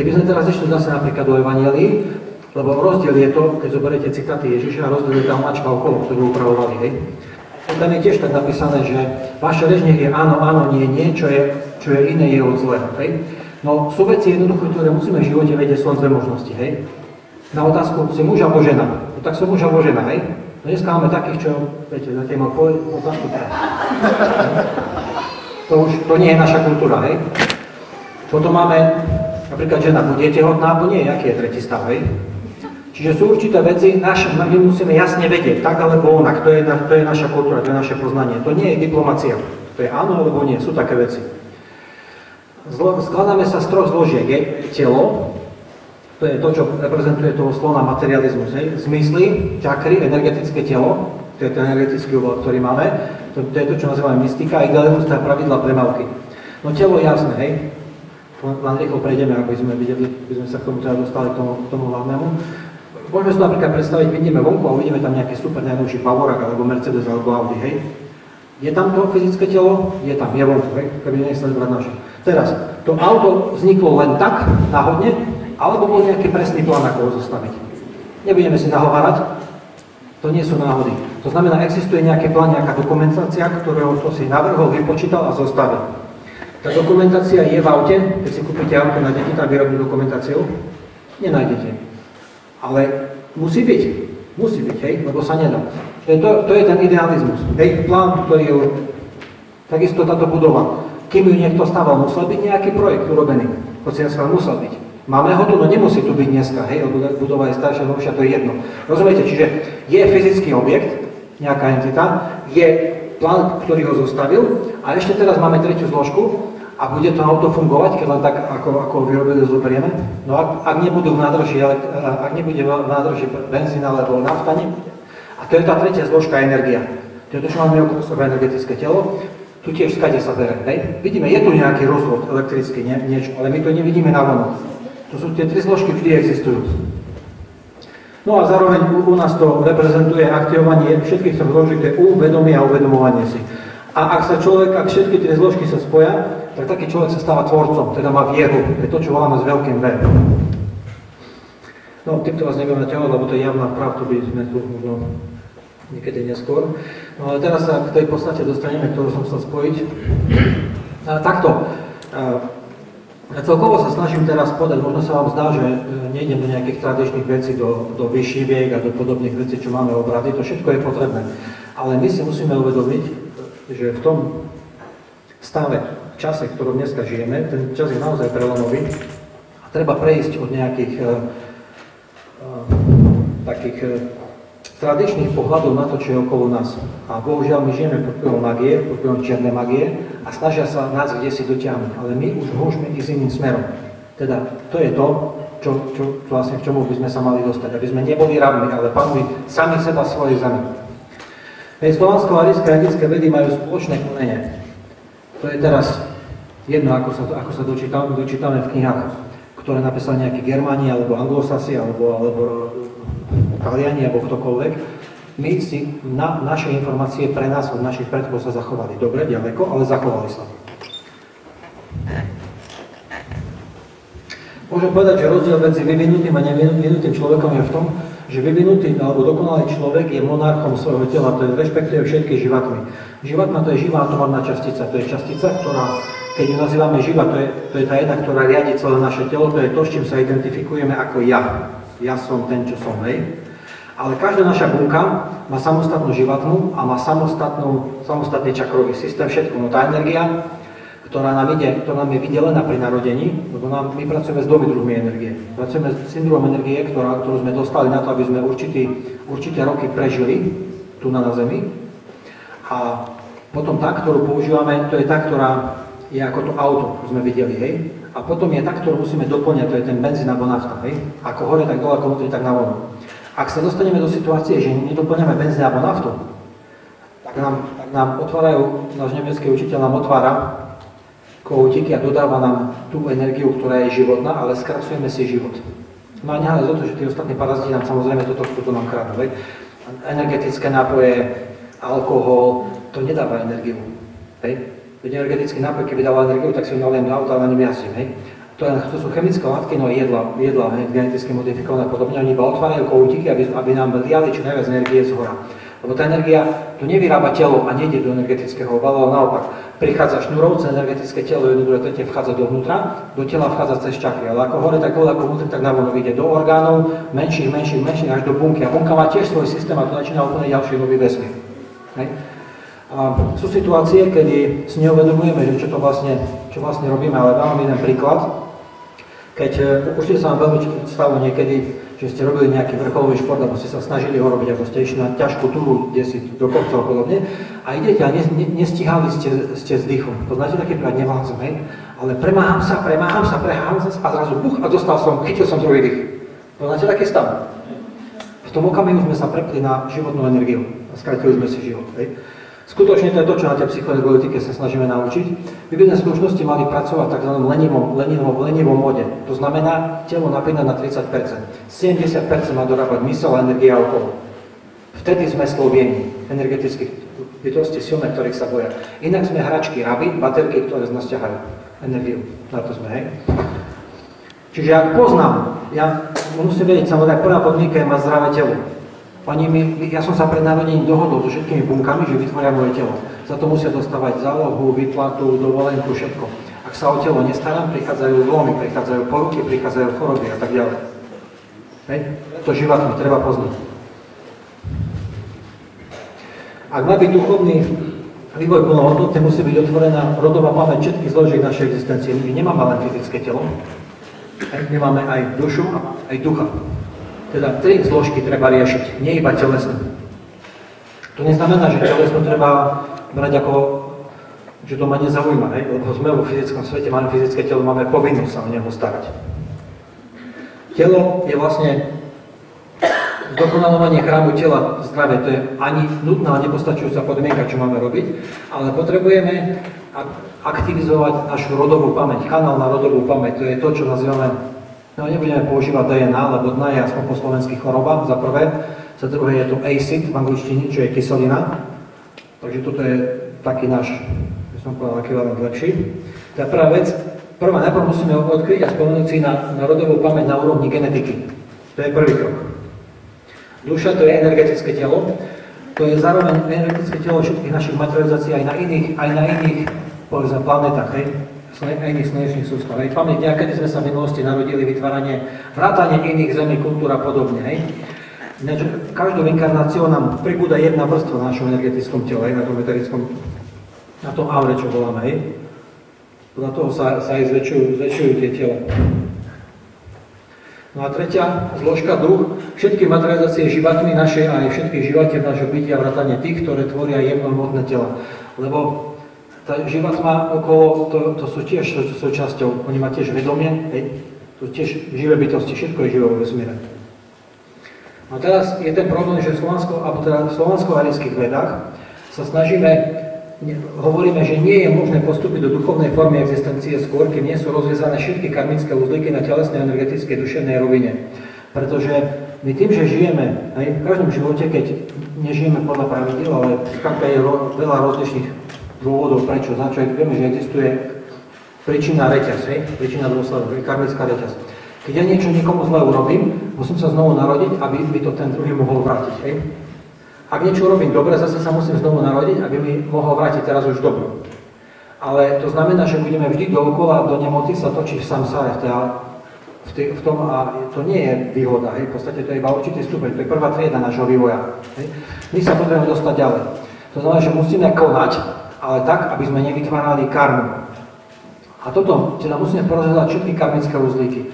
Keby sme teraz išli zase napríklad do Evanjelií, Lebo rozdiel je to, keď zoberiete citáty Ježiša, rozdiel je tá mačka okolo, ktorú upravovali, hej. Tam je tiež tak napísané, že vaša reč nech je áno, áno, nie, nie, čo je iné, je od zlého, hej. No sú veci jednoducho, ktoré musíme v živote vedieť, sú dve možnosti, hej. Na otázku, si muž alebo žena? No tak som muž alebo žena, hej. No dneska máme takých, čo, viete, na téma otázku. To nie je naša kultúra, hej. Potom máme, napríklad žena, buď je tehotná, alebo nie, aký je tretí stav, hej. Čiže sú určité veci, my musíme jasne vedieť, tak alebo onak, to je naša kultúra, to je naše poznanie. To nie je diplomacia, to je áno alebo nie, sú také veci. Skladáme sa z troch zložiek, je telo, to je to, čo reprezentuje toho slona materializmus, hej. Zmysly, čakry, energetické telo, to je ten energetický obal, ktorý máme, to je to, čo nazývame mystika, idealizmus, to je pravidla premávky. No telo jasné, hej. Len rýchlo prejdeme, aby sme videli, aby sme sa k tomu teda dostali, k tomu hlavnému. Môžeme si napríklad predstaviť, vidíme vonku a uvidíme tam nejaký super najnovší Bavorák, alebo Mercedes, alebo Audi, hej. Je tam to fyzické telo? Je tam, je vonku, hej, keby nechceli brať naše. Teraz, to auto vzniklo len tak, náhodne, alebo bol nejaký presný plán, ako ho zostaviť. Nebudeme si nahovárať, to nie sú náhody. To znamená, existuje nejaký plán, nejaká dokumentácia, ktorého to si navrhol, vypočítal a zostavil. Tá dokumentácia je v aute, keď si kúpite auto na deti, tam výrobnú dokumentáciu, nenájdete. Ale musí byť, hej, lebo sa nedá. To je ten idealizmus, hej, plán, ktorý je takisto táto budova. Kým ju niekto staval, musel byť nejaký projekt urobený, hociaľ musel byť. Máme ho tu, no nemusí tu byť dneska, hej, lebo budova je staršia, novšia, to je jedno. Rozumiete, čiže je fyzický objekt, nejaká entita, je plán, ktorý ho zostavil, a ešte teraz máme tretiu zložku, a bude to auto fungovať, keď len tak, ako vyrobili, zoberieme? No ak nebudú v nádrži, benzín alebo nafta, nebude. A to je tá tretia zložka, energia. To je to, čo máme okolo seba, energetické telo. Tu tiež skade sa bere, hej? Vidíme, je tu nejaký rozvod elektrický, niečo, ale my to nevidíme na vonok. To sú tie tri zložky, vždy existujú. No a zároveň u nás to reprezentuje aktivovanie všetkých troch zložiek, to je uvedomie a uvedomovanie si. A ak všetky tie zložky sa spoja, tak taký človek sa stáva tvorcom, teda má vieru. Je to, čo voláme s veľkým V. No, týmto vás nebudem naťahovať, lebo to je javná pravda, by sme tu možno niekedy neskôr. No ale teraz sa k tej podstate dostaneme, ktorú som chcel spojiť. Takto. Celkovo sa snažím teraz podať, možno sa vám zdá, že nejdem do nejakých tradičných vecí, do vyšiviek a do podobných vecí, čo máme obrady, to všetko je potrebné. Ale my si musíme uvedomiť, že v tom stave, čase, v ktorom dneska žijeme, ten čas je naozaj prelomový a treba prejsť od nejakých takých tradičných pohľadov na to, čo je okolo nás. A bohužiaľ my žijeme pod vplyvom magie, pod vplyvom čiernej magie a snažia sa nás kdesi dotiahnuť, ale my už môžeme ísť iným smerom. Teda to je to, čo vlastne k čomu by sme sa mali dostať, aby sme neboli rabmi, ale panmi sami seba svojej zemi. Hej, slovansko-árijské a indické vedy majú spoločné konenie. To je teraz jedno, ako sa dočítame v knihách, ktoré napísali nejakí Germáni, alebo Anglosasi, alebo Taliani, alebo ktokoľvek. My si naše informácie pre nás od našich predkov sa zachovali. Dobre, ďaleko, ale zachovali sa. Môžem povedať, že rozdiel medzi vyvinutým a nevyvinutým človekom je v tom, že vyvinutý alebo dokonalý človek je monarchom svojho tela, to je rešpektuje všetky živatmy. Živatma to je živá atomárna častica, to je častica, ktorá, keď ju nazývame živa, to je tá jedna, ktorá riadi celé naše telo, to je to, s čím sa identifikujeme ako ja. Ja som ten, čo som, hej. Ale každá naša bunka má samostatnú živatmu a má samostatný čakrový systém, všetko, no tá energia, ktorá nám je vydelená pri narodení, lebo my pracujeme s dvomi druhmi energie. Pracujeme s syndromom energie, ktorú sme dostali na to, aby sme určité roky prežili tu na Zemi. A potom tá, ktorú používame, to je tá, ktorá je ako to auto, ktorú sme videli, hej. A potom je tá, ktorú musíme doplňať, to je ten benzín alebo nafta, hej. Ako hore, tak dole, ako vnútri, tak na vonok. Ak sa dostaneme do situácie, že nedoplňame benzín alebo naftu, tak nám otvárajú, náš nemecký učiteľ nám otvára kohútiky a dodáva nám tú energiu, ktorá je životná, ale skracujeme si život. No a nehľadať o to, že tí ostatní paraziti nám samozrejme toto chcú nám kradnúť. Energetické nápoje, alkohol, to nedáva energiu. Hej? Energetický nápoj, keby dával energiu, tak si ho naliem do auta a na ňom jazdím. to sú chemické látky, no jedla geneticky modifikované a podobne, oni iba otvárajú koutíky, aby nám liali čo najviac energie zhora. Lebo tá energia tu nevyrába telo a nejde do energetického obalu, ale naopak prichádza šnúrovce, energetické telo jednoducho vchádza dovnútra, do tela vchádza cez čakry, ale ako hore, tak dole, ako vnútri, tak navonok ide do orgánov, menších, až do bunky. A bunka má tiež svoj systém a to začína úplne ďalší nový vesmír. Sú situácie, kedy si neuvedomujeme, že čo vlastne robíme, ale dám vám jeden príklad. Keď určite sa vám veľmi stalo niekedy, že ste robili nejaký vrcholový šport, alebo ste sa snažili ho robiť, alebo ste išli na ťažkú túru, kde si do kopcov a podobne, a idete a nestihali ste s dýchom. To znáte taký príklad, nevládzem, hej? Ale premáham sa a zrazu buch a chytil som druhý dých. To znáte taký stav. V tom okamihu sme sa prepli na životnú energiu a skratili sme si život, hej? Skutočne to je to, čo na tej psychoenergetike sa snažíme naučiť. Vybežné spoločnosti mali pracovať v tzv. lenivom mode. To znamená telo napínať na 30%. 70% má dorábať mysel a energia okolo. Vtedy sme slovieni energetických bytostí silné, ktorých sa boja. Inak sme hračky, raby, baterky, ktoré z nás ťahajú energiu. Na to sme, hej? Čiže ak poznám, ja musím vedieť, samozrejme, prvá podmienka je mať zdravé telo. Ja som sa pred narodením dohodol so všetkými bunkami, že vytvoria moje telo. Za to musia dostávať zálohu, výplatu, dovolenku, všetko. Ak sa o telo nestarám, prichádzajú zlomy, prichádzajú poruky, prichádzajú choroby a tak ďalej. Hej? To životne treba poznať. Ak má byť duchovný vývoj plnohodnotný, musí byť otvorená rodová pamäť všetkých zložiek našej existencie. My nemáme len fyzické telo, nemáme aj dušu a aj ducha. Teda tri zložky treba riešiť, nie iba telesnú. To neznamená, že telesnú treba brať ako, že to ma nezaujíma, ne? Lebo sme vo fyzickom svete, máme fyzické telo, máme povinnosť sa o neho starať. Telo je vlastne zdokonalovanie chrámu tela zdravia, to je ani nutná a nepostačujúca podmienka, čo máme robiť, ale potrebujeme aktivizovať našu rodovú pamäť, kanál na rodovú pamäť, to je to, čo nazývame. No, nebudeme používať DNA, lebo DNA je aspoň po slovenských choroba, za prvé. Za druhé je to acid v angličtine, čo je kyselina. Takže toto je taký náš, by som povedal, ekvivalent lepší. Tá prvá vec, najprv musíme odkryť a spomenúť si na rodovú pamäť na úrovni genetiky. To je prvý krok. Duša, to je energetické telo. To je zároveň energetické telo všetkých našich materializácií aj na iných, povedzme, planetách, hej? Aj iných slnečných sústav. Pamäť niekedy sme sa v minulosti narodili, vrátanie iných zemí, kultúra a podobne. Každou inkarnáciou nám pribúda jedna vrstva v našom energetickom tele, na tom eterickom, na tom aure, čo voláme. Podľa toho sa aj zväčšujú tie tela. No a tretia zložka, druh, všetky materializácie životmi naše a aj všetkých životiev našho bytia, vrátanie tých, ktoré tvoria jemnomotné tela. Lebo život má okolo, to sú tiež súčasťou, oni má tiež vedomie, to sú tiež živé bytosti, všetko je živé vo vesmíre. A teraz je ten problém, že v slovansko-árijských vedách sa hovoríme, že nie je možné postúpiť do duchovnej formy existencie skôr, keď nie sú rozviazané všetky karmické uzlíky na telesnej, energetickej, duševnej rovine. Pretože my tým, že žijeme, aj v každom živote, keď nežijeme podľa pravidiel, ale je veľa rozličných dôvodov, prečo, za čo vieme, že existuje príčina reťaz, príčina dôsledku, karmická reťaz. Keď ja niečo niekomu zle urobím, musím sa znovu narodiť, aby mi to ten druhý mohol vrátiť, hej. Ak niečo robím dobre, zase sa musím znovu narodiť, aby mi mohol vrátiť teraz už dobro. Ale to znamená, že budeme vždy dookola, do nemoty sa točiť v samsáre, v tom, a to nie je výhoda, hej. V podstate to je iba určitý stupeň, to je prvá trieda nášho vývoja, hej. My sa potrebujeme dostať ďalej. To znamená, že musíme konať, ale tak, aby sme nevytvárali karmu. A toto, teda musíme porozhľadať všetky karmické uzlíky.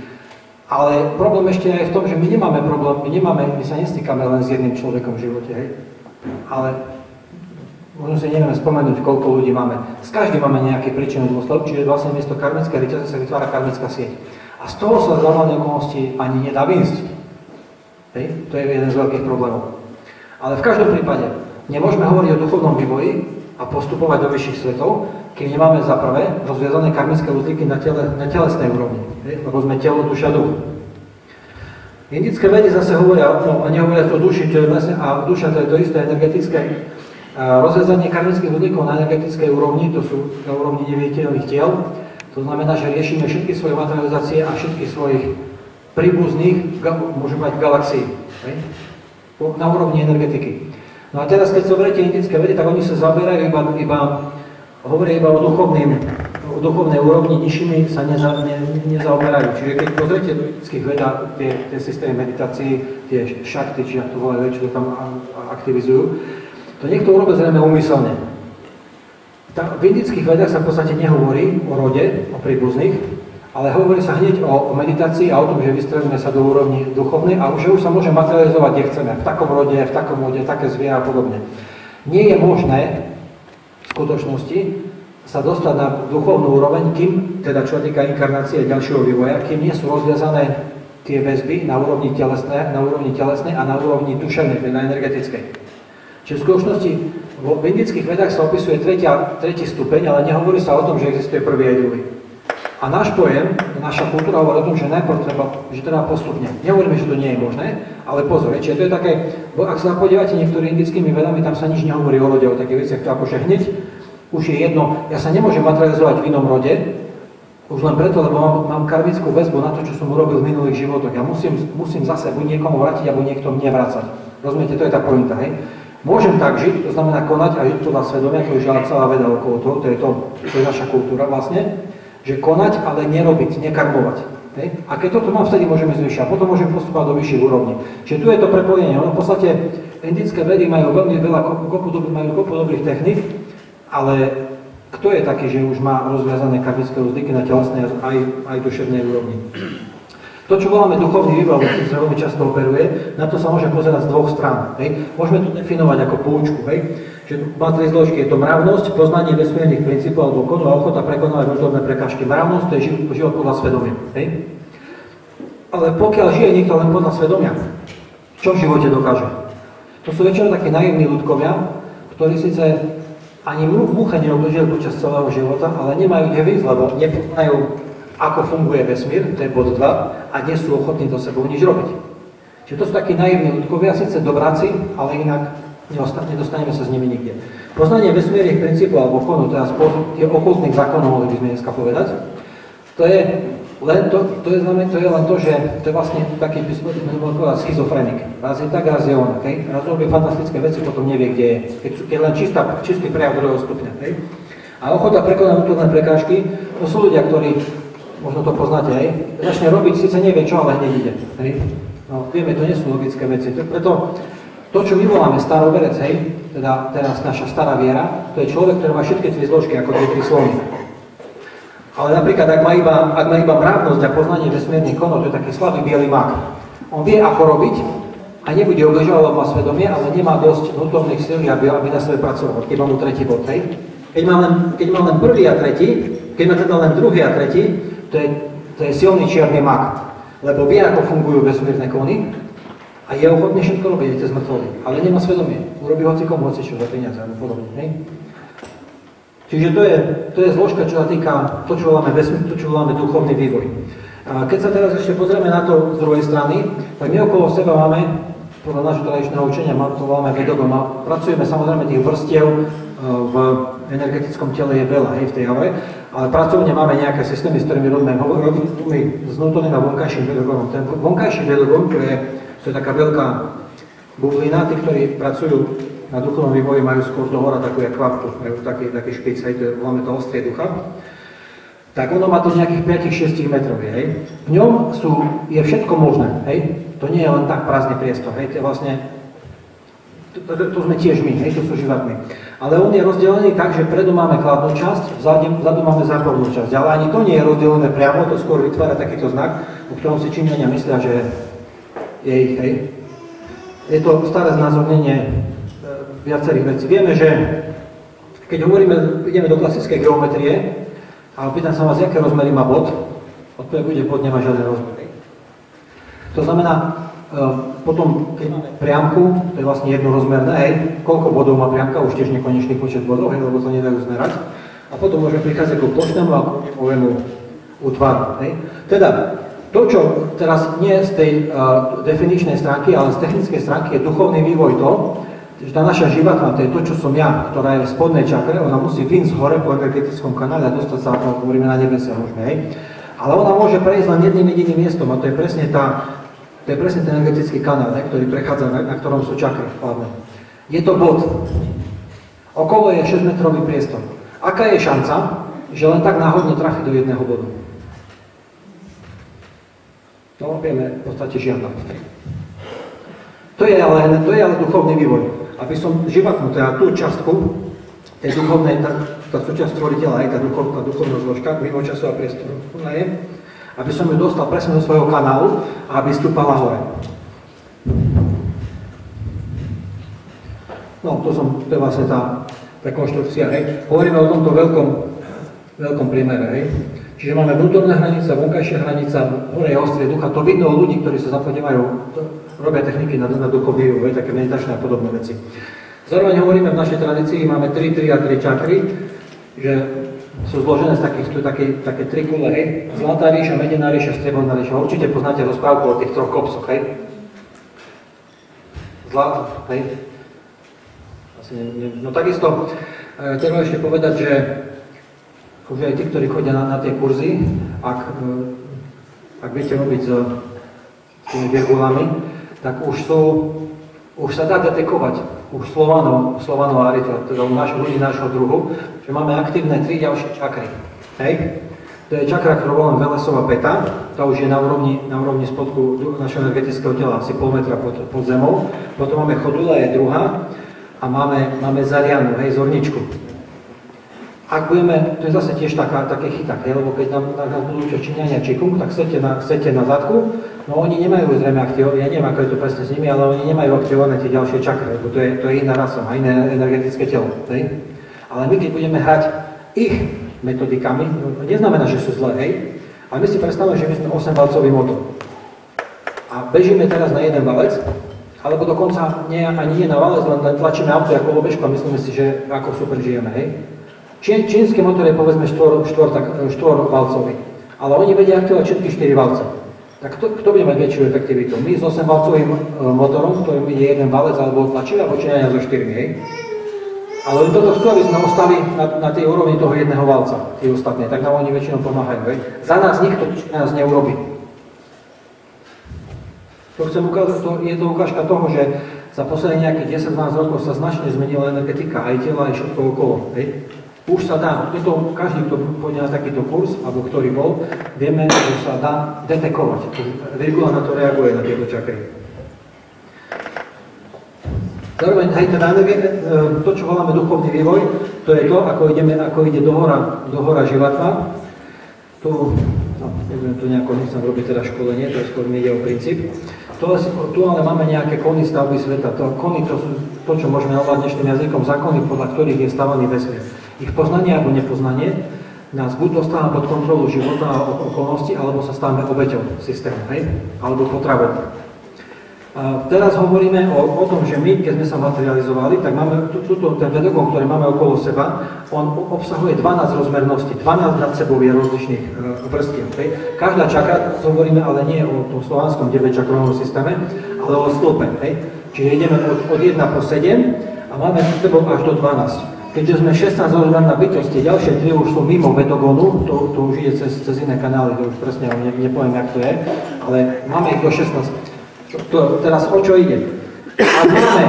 Ale problém ešte je v tom, že my nemáme problém, my sa nestýkame len s jedným človekom v živote, hej. Ale možno si nevieme spomenúť, koľko ľudí máme. S každým máme nejaký príčinu dôsledok, čiže vlastne miesto karmické reťaze sa vytvára karmická sieť. A z toho sa zľahované okolnosti ani nedá vyjsť. Hej, to je jeden z veľkých problémov. Ale v každom prípade nemôžeme hovoriť o duchovnom vývoji a postupovať do vyšších svetov, keď nemáme za prvé rozviazané karmické uzlíky na telesnej úrovni, lebo sme telo, duša, duch. Indické vedy zase hovoria, a nehovoriac o duši, čo je vlastne, a duša to je to isté energetické, rozviazanie karmických uzlíkov na energetickej úrovni, to sú na úrovni neviditeľných tiel, To znamená, že riešime všetky svoje materializácie a všetky svojich príbuzných, môžu mať v galaxii, na úrovni energetiky. No a teraz, keď sa zoberiete indické vedy, tak oni sa zaberajú hovoria iba o duchovnej úrovni, nižšími sa nezaoberajú. Čiže keď pozriete do indických ved a tie systémy meditácií, tie šakty, či ak to volajú, čo to tam aktivizujú, to niekto urobil zrejme úmyselne. V indických vedách sa v podstate nehovorí o rode, o príbuzných, ale hovorí sa hneď o meditácii a o tom, že vystrelíme sa do úrovni duchovnej a že už sa môže materializovať, kde chceme, v takom rode, také zviera a podobne. Nie je možné v skutočnosti sa dostať na duchovnú úroveň, kým, teda čo týka inkarnácie a ďalšieho vývoja, kým nie sú rozviazané tie väzby na úrovni telesnej a na úrovni duševnej, na energetickej. Čiže v skutočnosti v indických vedách sa opisuje tretí stupeň, ale nehovorí sa o tom, že existuje prvý aj druhý. A náš pojem, naša kultúra hovorí o tom, že najprv treba postupne. Nehovoríme, že to nie je možné, ale pozor, čiže to je také, ak sa podívate niektorými indickými vedami, tam sa nič nehovorí o rode, o takých veciach, to akože hneď už je jedno, ja sa nemôžem materializovať v inom rode, už len preto, lebo mám karmickú väzbu na to, čo som urobil v minulých životoch. Ja musím zase buď niekomu vrátiť, alebo niekto mne vrácať. Rozumiete, to je tá pointa, hej? Môžem tak žiť, to znamená konať a žiť podľa svedomia, to už je celá veda okolo toho, to je naša kultúra vlastne, že konať, ale nerobiť, nekarmovať. A keď toto mám, vtedy môžeme zvýšiť a potom môžem postupovať do vyšších úrovní. Čiže tu je to prepojenie. Ono v podstate indické vedy majú veľmi veľa kopu dobrých techník, ale kto je taký, že už má rozviazané karmické uzdyky na telesnej aj duševnej úrovni? To, čo voláme duchovný vývoj, ktorý sa veľmi často operuje, na to sa môže pozerať z dvoch strán. Môžeme to definovať ako poučku, že má tri zložky. Je to mravnosť, poznanie vesmírnych princípov alebo kodov a ochota prekonávať rôzne prekážky. Mravnosť to je život podľa svedomia. Ale pokiaľ žije niekto len podľa svedomia, čo v živote dokáže? To sú väčšinou takí naivní ľudkovia, ktorí síce ani mucha neoblížili počas celého života, ale nemajú kde výsť, lebo nepoznajú, ako funguje vesmír, to je bod 2, a nie sú ochotní do sebou nič robiť. Čiže to sú takí naivní ľudkovia, síce dobráci, ale inak nedostaneme sa s nimi nikde. Poznanie vesmírnych princípov alebo konov, teda tých okultných zákonov, mohli by sme dneska povedať, to je len to, že to je vlastne taký, by sme mohli povedať, schizofrenik. Raz je tak, raz je on. Raz robí fantastické veci, potom nevie, kde je. Keď len čistý prejav druhého stupňa. A ochota prekonávať vnútorné prekážky, to sú ľudia, ktorí možno to poznáte, hej? Začne robiť, síce nevie čo, ale hneď ide, hej? No, vieme, to nie sú logické veci, preto to, čo my voláme staroverec, hej, teda teraz naša stará viera, to je človek, ktorý má všetky tri zložky, ako tie tri slovy. Ale napríklad, ak má iba mravnosť a poznanie vesmírnych konov, to je taký slabý bielý mák. On vie, ako robiť a nebude obližovať, lebo má svedomie, ale nemá dosť vnútorných síl, aby na sebe pracoval, keď má mu tretí bod, hej? Keď má len prvý a tretí, keď má teda len druhý a tretí, to je silný čierny mák, lebo vie, ako fungujú vesmírne kóny a je ochotný všetko robiť, aj tie zmrtvoly, ale nemá svedomie, urobí hocikomu hocičo za peniaze alebo podobne, hej? Čiže to je zložka, čo sa týka to, čo voláme duchovný vývoj. A keď sa teraz ešte pozrieme na to z druhej strany, tak my okolo seba máme, podľa nášho tradičného učenia, to voláme vedogom a pracujeme, samozrejme, tých vrstiev v energetickom tele je veľa, hej, v tej javre, ale pracovne máme nejaké systémy, s ktorými robíme s vnútorným a vonkajším vedogom. Ten vonkajší vedogom, to je taká veľká bublina, tí, ktorí pracujú na duchovnom vývoji, majú skôr dohora takú kvapku, majú taký špic, hej, to je, voláme to ostrie ducha. Tak ono má to nejakých 5-6 metrov, hej. V ňom je všetko možné, hej. To nie je len tak prázdny priestor, hej, to je vlastne to sme tiež my, hej, to sú živátmi. Ale on je rozdelený tak, že predu máme kladnú časť, vzadu máme zápornú časť. Ale ani to nie je rozdelené priamo, to skôr vytvára takýto znak, o ktorom si Číňania myslia, že je ich, hej. Je to staré znázornenie viacerých vecí. Vieme, že keď ideme do klasickej geometrie, a opýtam sa vás, aké rozmery má bod, odpoveď bude, bod nemá žiadne rozmery. To znamená, potom, keď máme priamku, to je vlastne jednorozmerné, hej, koľko bodov má priamka, už tiež nekonečný počet bodov, hej, lebo to nedajú zmerať. A potom môžeme prichádzať ku plošnému a kruhovému útvaru, hej. Teda, to, čo teraz nie z tej definičnej stránky, ale z technickej stránky, je duchovný vývoj to, tá naša živakna, to je to, čo som ja, ktorá je v spodnej čakre, ona musí vyjsť z hore po energetickom kanále a dostať sa, ako hovoríme, na nebesia možno, hej. Ale ona môže prejsť len jedným jediným miestom a to je presne ten energetický kanál, ktorý prechádza, na ktorom sú čakry vkladné. Je to bod. Okolo je 6-metrový priestor. Aká je šanca, že len tak náhodne trafi do jedného bodu? No, vieme, v podstate žiadna. To je ale duchovný vývoj. Aby som živaknul teda tú častku, tej duchovnej, tá súčasť tvoriteľa, aj tá duchovná zložka, mimo času a priestoru, aby som ju dostal presne do svojho kanálu a aby stúpala hore. No, to je vlastne tá rekonštrukcia, hej. Hovoríme o tomto veľkom priemere, hej. Čiže máme vnútorná hranica, vonkajšia hranica, hore je ostrie ducha, to vidno od ľudí, ktorí sa zapodívajú, robia techniky na duchový vývoj, také meditačné a podobné veci. Zároveň hovoríme, v našej tradícii máme 3 čakry, že sú zložené z také tri kule, hej. Zlatá ríša, medená ríša, strieborná ríša. Určite poznáte rozprávku o tých troch kopsoch, hej. Zlatá, hej. Asi no takisto, treba ešte povedať, že už aj tí, ktorí chodia na tie kurzy, ak viete robiť s tými virgulami, tak už sa dá detekovať u Slovanov-Árijcov, teda u ľudí nášho druhu, že máme aktívne 3 ďalšie čakry. Hej? To je čakra, ktorú volám Velesova päta, tá už je na úrovni spodku našeho energetického tela, asi pol metra pod zemou. Potom máme chodula, je druhá, a máme zarianu, hej, zorničku. Ak budeme, to je zase tiež také chytak, hej, lebo keď nás budú Číňania čikung, tak chcete na zadku, no oni nemajú zrejme aktivované, ja neviem, ako je to presne s nimi, ale oni nemajú aktivované tie ďalšie čakry, lebo to je iná rasa, a iné energetické telo, hej. Ale my, keď budeme hrať ich metodikami, no, neznamená, že sú zlé, hej, ale my si predstavujeme, že my sme 8-valcový motor. A bežíme teraz na jeden valec, alebo dokonca ani nie na valec, len tlačíme auto ako kolobežku a myslíme si, že ako super žijeme, hej. Čínsky motor je povedzme štvorvalcový, ale oni vedia aktivovať všetky 4 valce. Tak kto bude mať väčšiu efektivitu? My s 8-valcovým motorom, ktorým ide jeden valec alebo tlačíme, alebo Číňania so 4, hej? Ale oni toto chcú, aby sme ostali na tej úrovni toho jedného valca, tie ostatné, tak nám oni väčšinou pomáhajú, hej? Za nás nikto nás neurobí. To chcem ukázať, je to ukážka toho, že za posledné nejakých 10-12 rokov sa značne zmenila energetika, aj tela, aj všetko okolo, hej? Už sa dá, každý, kto pôjde na takýto kurz, alebo ktorý bol, vieme, že sa dá detekovať. Virgula na to reaguje, na tieto čakry. Zároveň, hej, teda to, čo voláme duchovný vývoj, to je to, ako ide dohora živakna. Tu, no, nebudem tu nejako, nechcem robiť teda školenie, to je skôr mi ide o princíp. Tu ale máme nejaké kony stavby sveta. Kony, to sú to, čo môžeme nazvať dnešným jazykom zákony, podľa ktorých je stavaný vesmír. Ich poznanie alebo nepoznanie nás buď dostáva pod kontrolu života a okolnosti, alebo sa stávame obeťou systému, hej? Alebo potravou. Teraz hovoríme o tom, že my, keď sme sa materializovali, tak máme ten vedokon, ktorý máme okolo seba, on obsahuje 12 rozmerností, 12 nad sebou je rozličných vrstiev, hej? Každá čakra, hovoríme ale nie o tom slovanskom 9-čakrovom systéme, ale o stĺpe, hej? Čiže ideme od 1 po 7 a máme nad sebou až do 12. Keďže sme 16 rozmerná bytosti, ďalšie 3 už sú mimo metogónu, to už ide cez iné kanály, to už presne nepoviem, jak to je, ale máme ich do 16. Teraz o čo ide? Ak máme,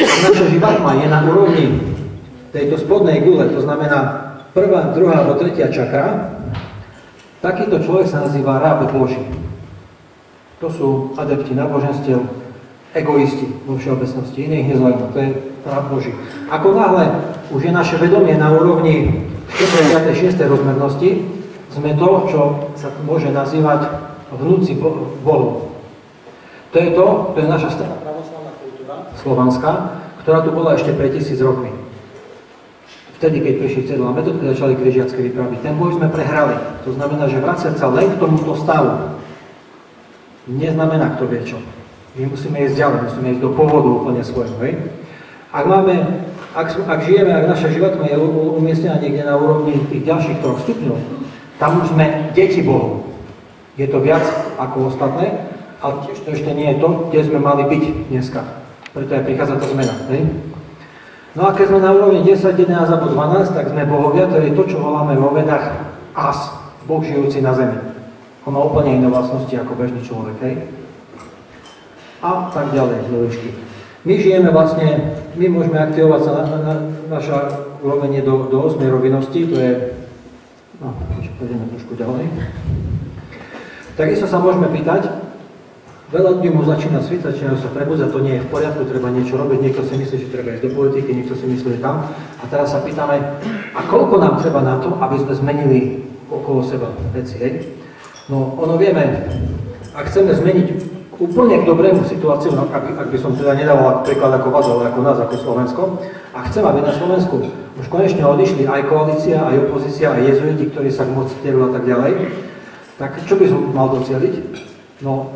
naša živakma je na úrovni tejto spodnej gule, to znamená 1., 2. alebo 3. čakra, takýto človek sa nazýva ráb Boží. To sú adepti náboženstiev, egoisti vo všeobecnosti, iné ich nezaujíma, to je ráb Boží. Ako náhle už je naše vedomie na úrovni 4., 5., 6. rozmernosti, sme to, čo sa môže nazývať vnúci Bohu. To je naša stará pravoslavná kultúra, slovanská, ktorá tu bola ešte pred 1000 rokmi. Vtedy, keď prišli Cyril a Metod, keď začali križiacké výpravy, ten boj sme prehrali. To znamená, že vracať sa len k tomuto stavu neznamená, kto vie čo. My musíme ísť ďalej, musíme ísť do pôvodu úplne svojho, hej? Ak žijeme, ak naša živakna je umiestnená niekde na úrovni tých ďalších 3 stupňov, tam už sme deti Bohu. Je to viac ako ostatné, ale tiež to ešte nie je to, kde sme mali byť dneska. preto aj prichádza tá zmena. Hej? No a keď sme na úrovni 10, 11 alebo 12, tak sme bohovia, to je to, čo voláme vo vedách as, Boh žijúci na zemi. On má úplne iné vlastnosti ako bežný človek, hej? A tak ďalej, dolišky. My žijeme vlastne, my môžeme aktivovať sa naša úroveň do 8 rovinosti, to je, no, pôjdeme trošku ďalej. Takisto sa môžeme pýtať, veľa ľudí mu začína sviť, začínajú sa prebudzať, to nie je v poriadku, treba niečo robiť, niekto si myslí, že treba ísť do politiky, niekto si myslí, že tam. A teraz sa pýtame, a koľko nám treba na to, aby sme zmenili okolo seba veci, hej? No, ono vieme, ak chceme zmeniť úplne k dobrému situáciu, no, ak by som teda nedával príklad ako vás, ale ako nás, ako Slovensko, a chcem, aby na Slovensku už konečne odišli aj koalícia, aj opozícia, aj jezuiti, ktorí sa k moci tieľujú a tak ďalej, tak čo by som mal docieliť? No,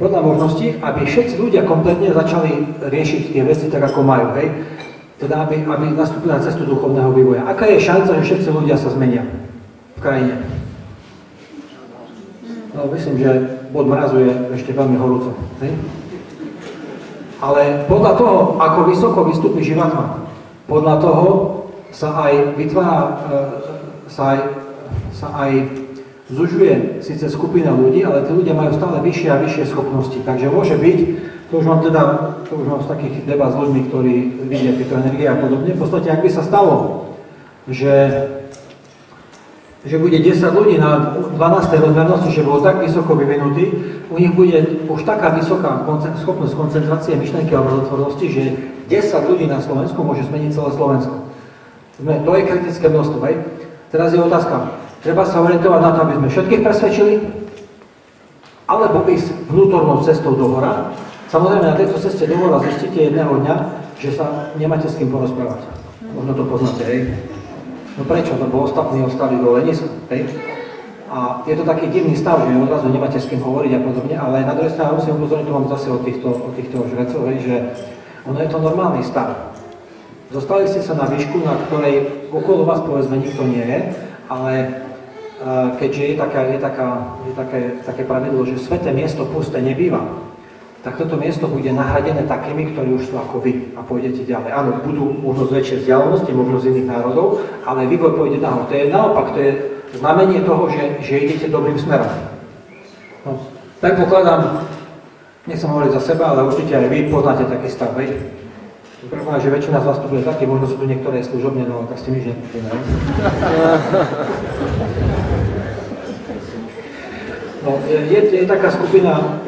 podľa možností, aby všetci ľudia kompletne začali riešiť tie veci tak, ako majú, hej? Teda, aby nastúpili na cestu duchovného vývoja. Aká je šanca, že všetci ľudia sa zmenia v krajine? No, myslím, že bod mrazu je ešte veľmi horúco, hej? Ale podľa toho, ako vysoko vystúpi živátma, podľa toho sa aj vytvára, zužuje síce skupina ľudí, ale tí ľudia majú stále vyššie a vyššie schopnosti. Takže môže byť, to už mám z takých debat s ľuďmi, ktorí vidia tieto energie a podobne. V podstate, ak by sa stalo, že bude 10 ľudí na 12. rozmernosti, že bolo tak vysoko vyvinutí, u nich bude už taká vysoká schopnosť koncentrácie myšlenky a roztvornosti, že 10 ľudí na Slovensku môže zmeniť celé Slovensko. To je kritické množstvo, hej? Teraz je otázka. Treba sa orientovať na to, aby sme všetkých presvedčili, alebo ísť vnútornou cestou do hora. Samozrejme, na tejto ceste do hora zistíte jedného dňa, že sa nemáte s kým porozprávať. Možno to poznáte, hej? No prečo? Lebo ostatní ostali do lenisk, hej? A je to taký divný stav, že odrazu nemáte s kým hovoriť a podobne, ale na druhej strane musím upozorniť, to mám zase od týchto žrecov, hej, že ono je to normálny stav. Dostali ste sa na výšku, na ktorej okolo vás povedzme nikto nie je, ale keďže je také pravidlo, že sveté miesto pusté nebýva, tak toto miesto bude nahradené takými, ktorí už sú ako vy a pôjdete ďalej. Áno, budú možno z väčšej vzdialenosti, možno z iných národov, ale vývoj pôjde nahor. To je naopak, to je znamenie toho, že idete dobrým smerom. No, tak pokladám, nechcem hovoriť za seba, ale určite aj vy poznáte taký stav, hej? Prvná, že väčšina z vás tu bude taký, možno sú tu niektoré služobne, no tak s tým nič nepôjde, ne? No, je taká skupina,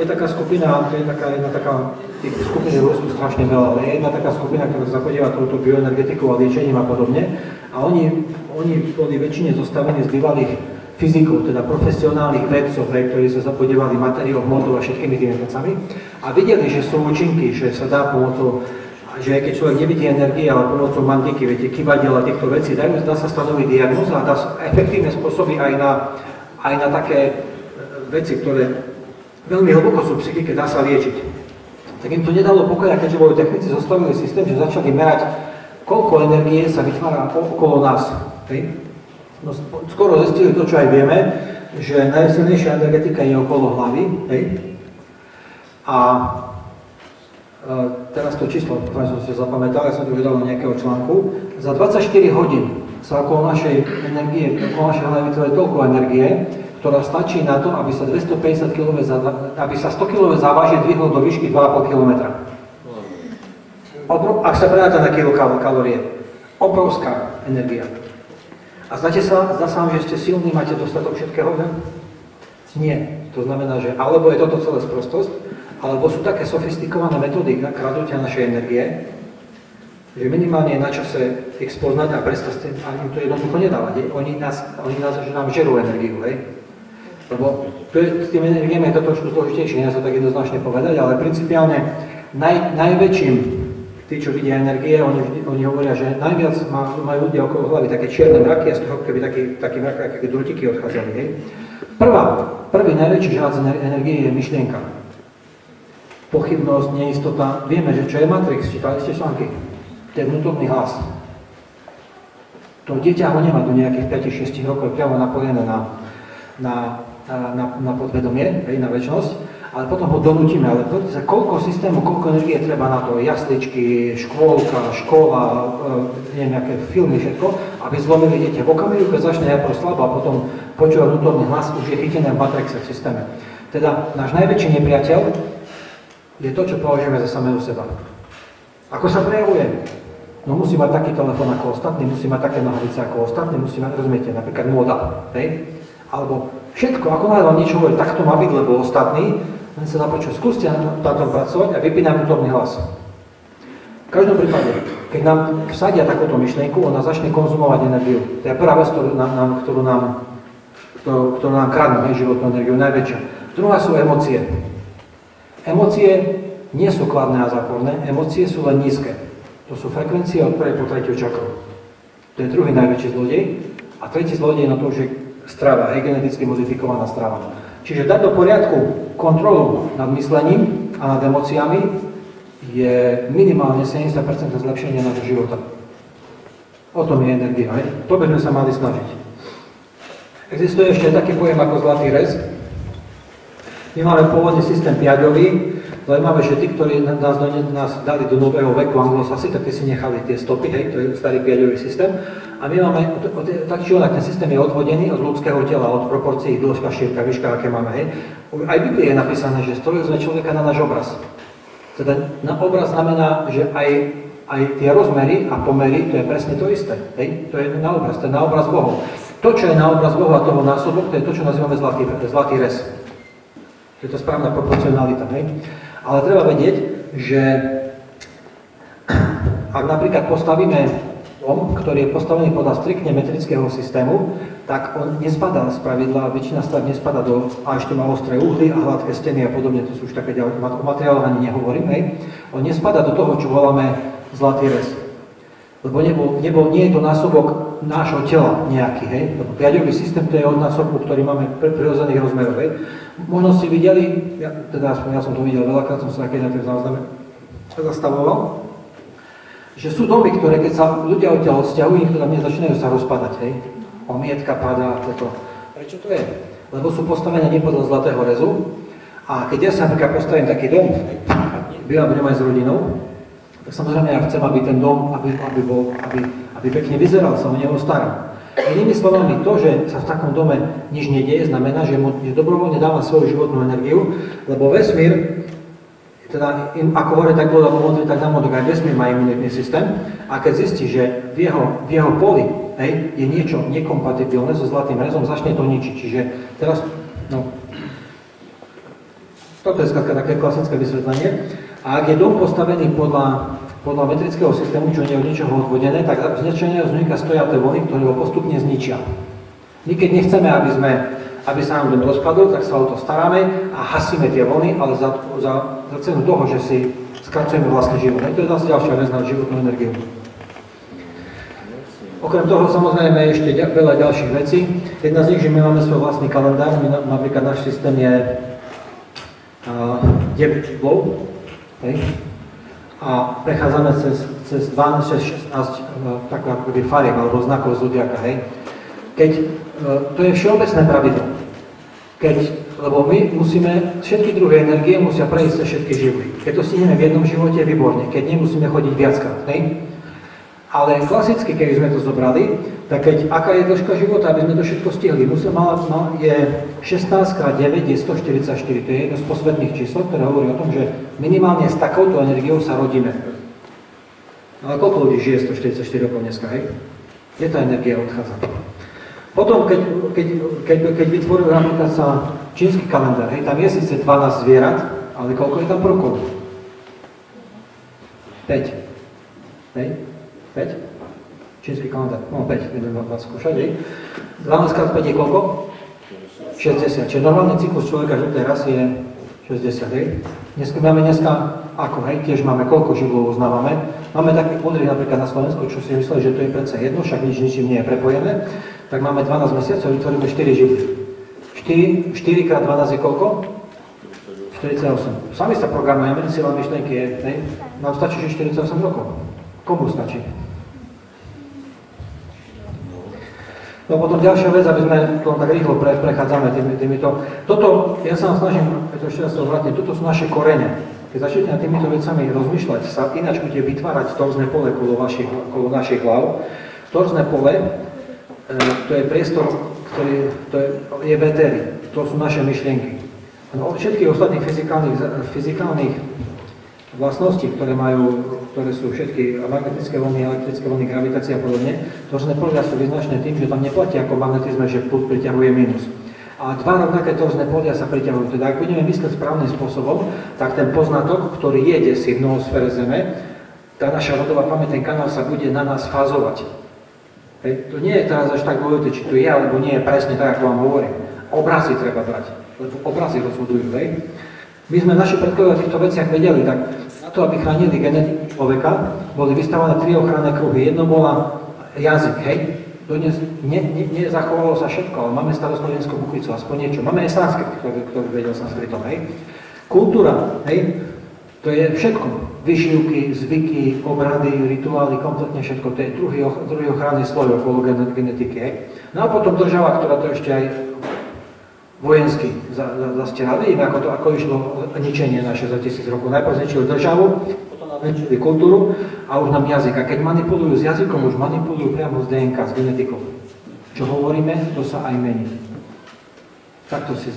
sú strašne veľa, ale je jedna taká skupina, ktorá sa zapodieva touto bioenergetikou a liečením a podobne. A oni boli väčšine zostavení z bývalých fyzikov, teda profesionálnych vedcov, ktorí sa zapodievali materiou, hmotou a všetkými tými vecami. A videli, že sú účinky, že sa dá pomocou, že keď človek nevidí energie, ale pomocou mantiky, viete, kývadiel a týchto vecí, dá sa stanoviť diagnóza a dá sa efektívne spôsoby aj na také veci, ktoré veľmi hlboko sú v psychike, dá sa liečiť. Tak im to nedalo pokoja, keďže boli technici, zostavili systém, že začali merať, koľko energie sa vytvára okolo nás. Hej? No, skoro zistili to, čo aj vieme, že najsilnejšia energetika je okolo hlavy. Hej? A teraz to číslo, ktoré som si zapamätal, ja som to už dal do nejakého článku, za 24 hodín sa okolo našej hlavy vytvorí toľko energie, ktorá stačí na to, aby sa 100 kg závažie dvihlo do výšky 2,5 km. Ak sa predáte na kilokalorie, obrovská energia. A zdá sa, že ste silní, máte dostatok všetkého, ne? Nie. To znamená, že alebo je toto celé sprostosť, alebo sú také sofistikované metódy na kradnutia našej energie, že minimálne je na čase ich spoznať a prestať s tým, ani to jednoducho nedávať. Oni nás že nám žerú energiu, hej? Lebo s tým energiami je to trošku zložitejšie, nedá sa tak jednoznačne povedať, ale principiálne najväčším, tí, čo vidia energie, oni hovoria, že najviac majú ľudia okolo hlavy také čierne mraky a z toho keby taký mrak, aké drutiky odchádzali, hej? Prvý najväčší žrác energie je myšlienka. Pochybnosť, neistota. Vieme, že čo je Matrix, čítali ste články. To je vnútorný hlas. To dieťa ho nemá do nejakých 5-6 rokov, priamo napojené na podvedomie, na väčšnosť. A ale potom ho donútime. Ale pozrite sa, koľko systému, koľko energie treba na to, jasličky, škôlka, škola, neviem, nejaké filmy, všetko, aby zlomili dieťa. V okamihu, keď začne najprv slabo a potom počúva vnútorný hlas, už je chytené v matrixe, v systéme. Teda náš najväčší nepriateľ je to, čo považujeme za samého seba. Ako sa prejavuje? No musí mať taký telefón ako ostatní, musí mať také nohavice ako ostatní, musí mať, rozumiete, napríklad móda, hej? Alebo všetko, ako náhle vám niečo hovorí, tak to má byť, lebo ostatní, len sa napočujú, skúste na tom pracovať a vypínam vnútorný hlas. V každom prípade, keď nám vsadia takúto myšlienku, ona začne konzumovať energiu. To je prvá vec, ktorú nám kradnú, životnú energiu, najväčšia. Druhá sú emócie. Emócie nie sú kladné a záporné, emócie sú len nízke. To sú frekvencie od 1. po 3. čakru. To je druhý najväčší zlodej. A tretí zlodej na to už je strava, je geneticky modifikovaná strava. Čiže dať do poriadku kontrolu nad myslením a nad emóciami je minimálne 70% zlepšenia nášho života. O tom je energia, hej? To by sme sa mali snažiť. Existuje ešte taký pojem ako zlatý rez. My máme pôvodne systém piaďový. Zaujímavé, že tí, ktorí nás dali do nového veku anglosasi, tak tí si nechali tie stopy, hej, to je starý piaďový systém. A my máme, ten systém je odvodený od ľudského tela, od proporcií dĺžka, šírka, výška, aké máme, hej. Aj v Biblii je napísané, že stvorili sme človeka na náš obraz. Teda na obraz znamená, že aj tie rozmery a pomery, to je presne to isté, hej. To je na obraz Bohov. To, čo je na obraz Boha, toho násobok, to je to, čo nazývame zlatý rez. To je to správna proporcionalita, hej. Ale treba vedieť, že ak napríklad postavíme dom, ktorý je postavený podľa striktne metrického systému, tak on nespadá z pravidla, väčšina stav nespadá do, a ešte má ostré uhly a hladké steny a podobne, to sú už také ďaleko, o materiáloch ani nehovorím, hej. On nespadá do toho, čo voláme zlatý rez. Lebo nie je to násobok nášho tela nejaký, hej. Lebo piaďový systém to je od násobku, ktorý máme prirodzených rozmerov, hej. Možno ste videli, ja som to videl veľakrát, som sa keď na tým zázname zastavoval, že sú domy, ktoré keď sa ľudia odtiaľ odsťahujú, niekto tam nezačínajú sa rozpadať, hej. Omietka padá, toto. Prečo to je? Lebo sú postavené nie podľa zlatého rezu. A keď ja sa napríklad postavím taký dom, bývam v ňom aj s rodinou, tak samozrejme ja chcem, aby ten dom, aby pekne vyzeral, sa o neho starám. Inými slovami, to, že sa v takom dome nič nedieje, znamená, že dobrovoľne dáva svoju životnú energiu, lebo vesmír, teda ako hore, tak voda, tak na modok, aj vesmír má imunitný systém, a keď zistí, že v jeho poli, hej, je niečo nekompatibilné so zlatým rezom, začne to ničiť. Čiže teraz, no, toto je skladka také klasické vysvetlenie. A ak je dom postavený podľa metrického systému, čo nie je od ničoho odvodené, tak značeného vzniká stojaté vlny, ktoré ho postupne zničia. My keď nechceme, aby sa nám dom rozpadol, tak sa o to staráme a hasíme tie vlny, ale za cenu toho, že si skracujeme vlastný život. A to je zase ďalšia vec na životnú energiu. Okrem toho samozrejme je ešte veľa ďalších vecí. Jedna z nich, že my máme svoj vlastný kalendár, napríklad náš systém je 9 číslov. A prechádzame cez 12, 16 takové akoby fariek alebo znakov zodiaka, hej. Keď, to je všeobecné pravidlo, lebo my musíme, všetky druhé energie musia prejsť cez všetky živly. Keď to stihneme v jednom živote, výborne, keď nie, musíme chodiť viackrát, hej. Ale klasicky, keď sme to zobrali, tak keď, aká je dĺžka života, aby sme to všetko stihli, je 16×9 je 144, to je jedno z posvetných čísel, ktoré hovorí o tom, že minimálne s takouto energiou sa rodíme. Ale koľko ľudí žije 144 rokov dneska, hej? Kde tá energia odchádza? Potom, keď vytvoril napríklad sa čínsky kalendár, hej, tam je síce 12 zvierat, ale koľko je tam prvkov? 5. Hej? 5? Čínsky kalendár. No 5, budeme vás skúšať, hej. 12×5 je koľko? 60. Čiže normálny cyklus človeka žltej rasy je 60, hej. Dneska, ako, hej, tiež máme koľko živlov uznávame. Máme taký podrih napríklad na Slovensku, čo si mysleli, že to je predsa jedno, však ničím nie je prepojené. Tak máme 12 mesiacov, vytvoríme 4 živly. 4×12 je koľko? 48. Sami sa programujeme, sila myšlenky je, hej. Nám stačí, že 48 rokov. Komu stačí? No potom ďalšia vec, aby sme to tak rýchlo prechádzame týmito. Toto, ja sa vám snažím, preto ešte raz to vrátim, toto sú naše korene. Keď začnete nad týmito vecami rozmýšľať, sa ináč budete vytvárať torzné pole okolo našich hlav. Torzné pole, to je priestor, ktorý je v etéri. To sú naše myšlienky. No, od všetkých ostatných fyzikálnych vlastností, ktoré sú všetky magnetické vlny, elektrické vlny, gravitácia a podobne, torzné polia sú vyznačné tým, že tam neplatí ako magnetizme, že plus priťahuje minus. A dva rovnaké torzné polia sa priťahujú. Teda ak budeme mysleť správnym spôsobom, tak ten poznatok, ktorý je desí v nohosfére Zeme, tá naša rodová pamäť, ten kanál sa bude na nás fázovať. To nie je teraz až tak dôležité, či to je alebo nie je presne tak, ako vám hovorím. Obrazy treba brať, lebo obrazy rozhodujú. My sme naši predkovia o týchto veciach vedeli, tak na to, aby chránili genetiku človeka, boli vystavané tri ochranné kruhy. Jedno bola jazyk, hej. Dnes nezachovalo sa všetko, ale máme staroslovenskú buchicu, aspoň niečo. Máme aj sanskrit, ktorý vedel sanskritom, hej. Kultúra, hej. To je všetko. Vyšívky, zvyky, obrady, rituály, kompletne všetko. To je druhý ochranný sloj okolo genetiky, hej. No a potom država, ktorá to ešte aj vojensky zastierali, ako išlo ničenie naše za 1000 rokov. Najprv zničili državu, potom nám zničili kultúru a už nám jazyk. A keď manipulujú s jazykom, už manipulujú priamo z DNK, s genetikou. Čo hovoríme, to sa aj mení. Takto si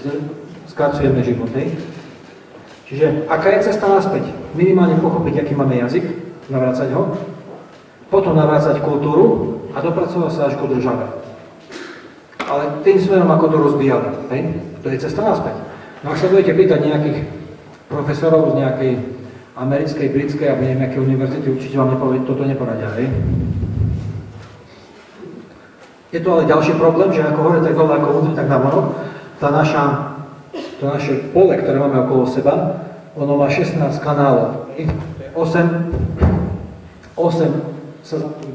skracujeme život, hej. Čiže aká je cesta naspäť? Minimálne pochopiť, aký máme jazyk, navrácať ho, potom navrácať kultúru a dopracovať sa až ku države. Ale tým smerom, ako to rozbíjali, hej? To je cesta naspäť. No ak sa budete pýtať nejakých profesorov z nejakej americkej, britskej alebo nejakej univerzity, určite vám toto neporadia, hej? Je to ale ďalší problém, že ako hore, tak dole, ako vnútri, tak navonok, to naše pole, ktoré máme okolo seba, ono má 16 kanálov, 8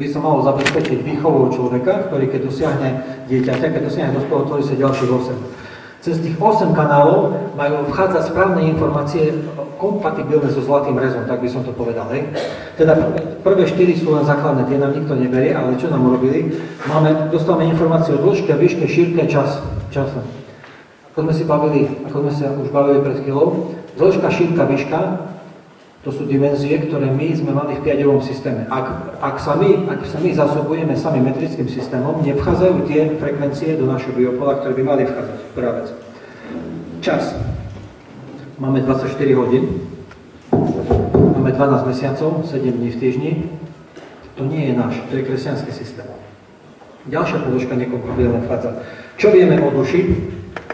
by sa malo zabezpečiť výchovou človeka, ktorý keď dosiahne dieťaťa, keď dosiahne dospelého, otvorí sa ďalších 8. Cez tých 8 kanálov majú vchádzať správne informácie kompatibilné so zlatým rezom, tak by som to povedal, hej. Teda prvé 4 sú len základné, tie nám nikto neberie, ale čo nám urobili? Dostávame informácie o dĺžke, výške, šírke, čase. Ako sme sa už bavili pred chvíľou, dĺžka, šírka, výška, to sú dimenzie, ktoré my sme mali v 5-ovom systéme. Ak sa my zasobujeme sami metrickým systémom, nevchádzajú tie frekvencie do našho biopola, ktoré by mali vchádzať. Prvá vec. Čas. Máme 24 hodín. Máme 12 mesiacov, 7 dní v týždni. To nie je náš, to je kresťanský systém. Ďalšia položka nekompatibilne vchádza. Čo vieme o duši?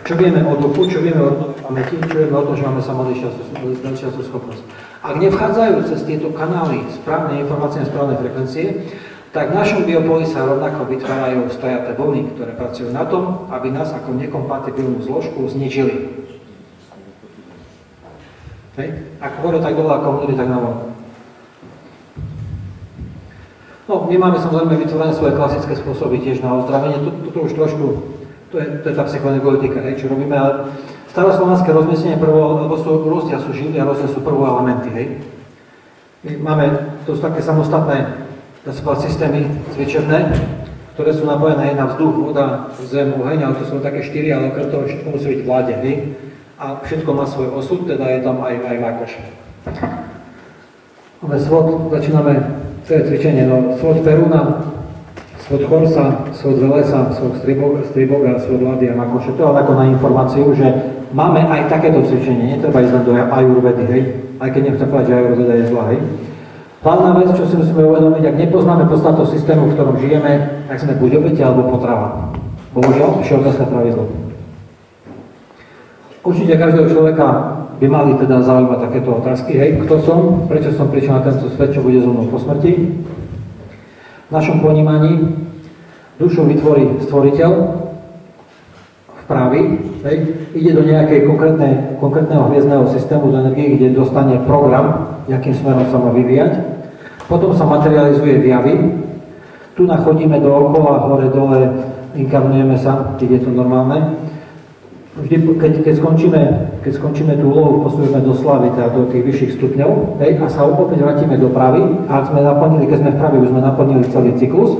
Čo vieme o duchu? Čo vieme o pamäti? Čo vieme o tom, že máme samodejšiacu schopnosť? Ak nevchádzajú cez tieto kanály správne informácie a správne frekvencie, tak v našom biopoli sa rovnako vytvárajú stojaté vlny, ktoré pracujú na tom, aby nás ako nekompatibilnú zložku zničili. Hej? Ako hore, tak dole, ako vnútri, tak navonok. No, my máme samozrejme vytvorené svoje klasické spôsoby tiež na ozdravenie. Toto už trošku, to je tá psychonegotika, hej, čo robíme, ale staroslovanské rozmiestnenie prvého, lebo sú rôzne, sú živy a rôzne sú prvé elementy, hej. Máme, to sú také samostatné systémy cvičebné, ktoré sú napojené na vzduch, voda, zem, oheň, ale to sú také 4, ale okrem toho všetko musí byť vláde, hej. A všetko má svoj osud, teda je tam aj makoš. Máme svod, začíname celé cvičenie, no svod Perúna, svod Chorsa, svod Velesa, svod Striboga, svod Lady a makoše. To je ale ako na informáciu, že máme aj takéto cvičenie, netreba ísť len do ajurvedy, hej? Aj keď nechcem povedať, že ajurveda je zlá, hej? Hlavná vec, čo si musíme uvedomiť, ak nepoznáme podstatu systému, v ktorom žijeme, tak sme buď obeť alebo potrava. Bohužiaľ, všeobecné pravidlo. Určite každého človeka by mali teda zaujímať takéto otázky, hej? Kto som? Prečo som prišiel na tento svet? Čo bude so mnou po smrti? V našom ponímaní dušu vytvorí stvoriteľ, vpraví, ide do nejakej konkrétneho hviezdného systému, do energie, kde dostane program, jakým smerom sa má vyvíjať. Potom sa materializuje v javi. Tu nachodíme dookola, hore, dole, inkarnujeme sa, keď je to normálne. Vždy, keď skončíme tú úlohu, posúvame do slavy, teda do tých vyšších stupňov, hej, a sa opäť vrátime do pravy. A ak sme naplnili, keď sme v pravi, už sme naplnili celý cyklus,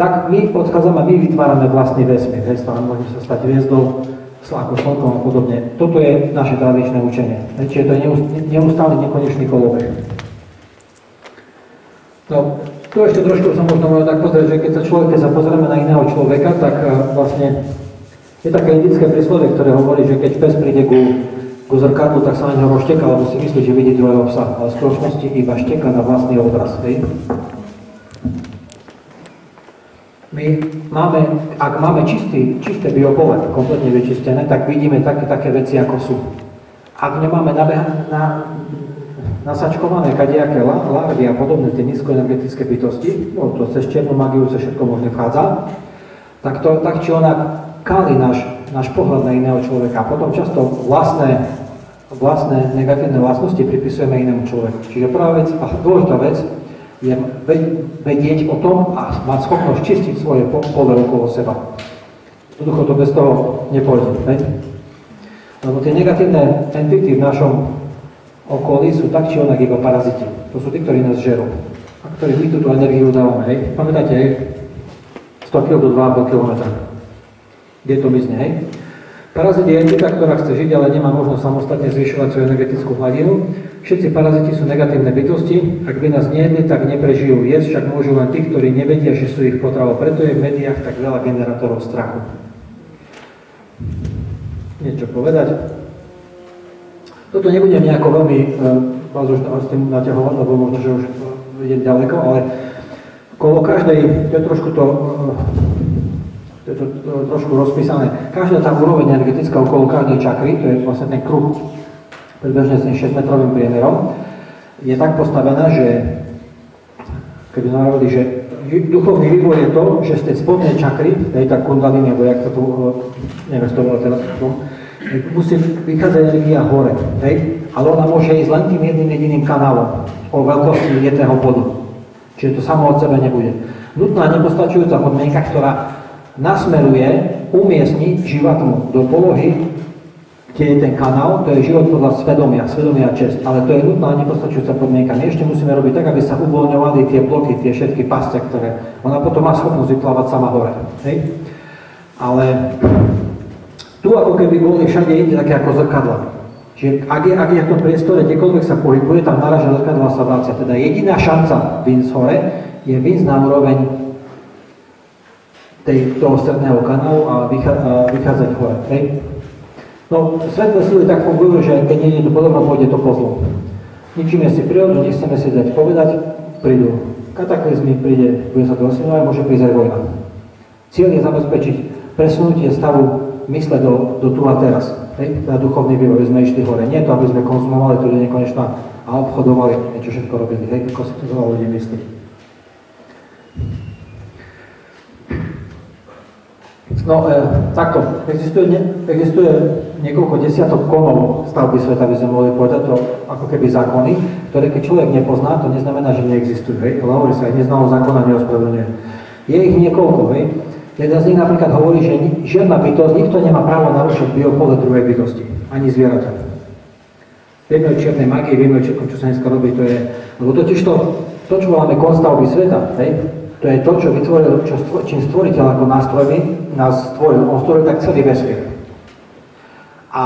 tak my odchádzame a my vytvárame vlastný vesmír. Slávy môže sa stať hviezdou, ako slnkom a podobne. Toto je naše tradičné učenie. Čiže to je neustály nekonečný kolobeh. No, tu ešte trošku som možno môžem tak pozrieť, že keď sa pozrieme na iného človeka, tak vlastne je také indické príslovie, ktoré hovorí, že keď pes príde ku zrkadlu, tak sa na ňo rošteka, lebo si myslí, že vidí druhého psa, ale v skutočnosti iba šteka na vlastný obraz. My máme, ak máme čisté biopole, kompletne vyčistené, tak vidíme také veci, ako sú. Ak nemáme nasačkované kadejaké larvy a podobné tie nízkoenergetické bytosti, no to cez černú magiu sa všetko možne vchádza, tak to tak či onak káli náš pohľad na iného človeka. Potom často vlastné negatívne vlastnosti pripisujeme inému človeku. Čiže prvá vec a dôležitá vec je vedieť o tom a mať schopnosť čistiť svoje pole okolo seba. Jednoducho to bez toho nepôjde. Lebo tie negatívne entity v našom okolí sú tak či onak iba paraziti. To sú tí, ktorí nás žerú a ktorí my túto energiu dávame. Pamätáte, 100 kg do 2,5 km. Kde to mizne, hej? Parazit je entita, ktorá chce žiť, ale nemá možnosť samostatne zvyšovať svoju energetickú hladinu. Všetci paraziti sú negatívne bytosti, ak by nás nejedli, tak neprežijú. Jesť však môžu len tí, ktorí nevedia, že sú ich potravou. Preto je v médiách tak veľa generátorov strachu. Niečo povedať? Toto nebudem nejako veľmi vás už s tým naťahovať, lebo možno, že už idem ďaleko, ale kolo každej, to je trošku to rozpísané, každá tá úroveň energetická okolo každej čakry, to je vlastne ten kruh, približne s 6-metrovým priemerom, je tak postavená, že keby sme hovorili, že duchovný vývoj je to, že z tej spodnej čakry, je tá kundalini, alebo jak sa tu, neviem, z toho bolo teraz, musí vychádzať energia hore, ale ona môže ísť len tým jedným jediným kanálom o veľkosti jedného bodu. Čiže to samo od sebe nebude. Nutná nepostačujúca podmienka, ktorá nasmeruje, umiestniť živatmu do polohy, kde je ten kanál, to je život podľa svedomia a čest, ale to je nutná nepostačujúca podmienka. My ešte musíme robiť tak, aby sa uvoľňovali tie bloky, tie všetky pasce, ktoré ona potom má schopnosť vyplávať sama hore. Hej? Ale tu ako keby boli všade inde také ako zrkadla. Čiže ak je v tom priestore, kdekoľvek sa pohybuje, tam naražia zrkadla sa vrácia. Teda jediná šanca výjsť hore je výjsť na úroveň toho stredného kanálu a vychádzať hore. Hej? No, svetlé síly tak fungujú, že keď nie je to podobno, pôjde to po zlu. Ničíme si prírodu, nechceme si dať povedať, prídu kataklizmy, bude sa to osinové, môže prísť aj vojna. Cieľ je zabezpečiť presunutie stavu mysle do tu a teraz. Hej? Na duchovný vývoj sme išli hore. Nie to, aby sme konzumovali tu nekonečná a obchodovali, niečo všetko robili. Hej, ako si to veľa ľudí myslí. No, takto. Existuje niekoľko desiatok konov stavby sveta, by sme mohli povedať, to ako keby zákony, ktoré keď človek nepozná, to neznamená, že neexistujú, hej? Ale hovorí sa, aj neznalosť zákona neospravedlňuje. Je ich niekoľko, hej? Jeden z nich napríklad hovorí, že žiadna bytosť, nikto nemá právo narušiť biopole druhej bytosti, ani zvierateľ. Vieme o čiernej magii, vieme o čierkom, čo sa dneska robí, to je... Lebo totiž to čo voláme kon stavby sveta, hej? To je to, čo vytvoril, čím stvoriteľ ako nás stvoril, on stvoril tak celý vesmír. A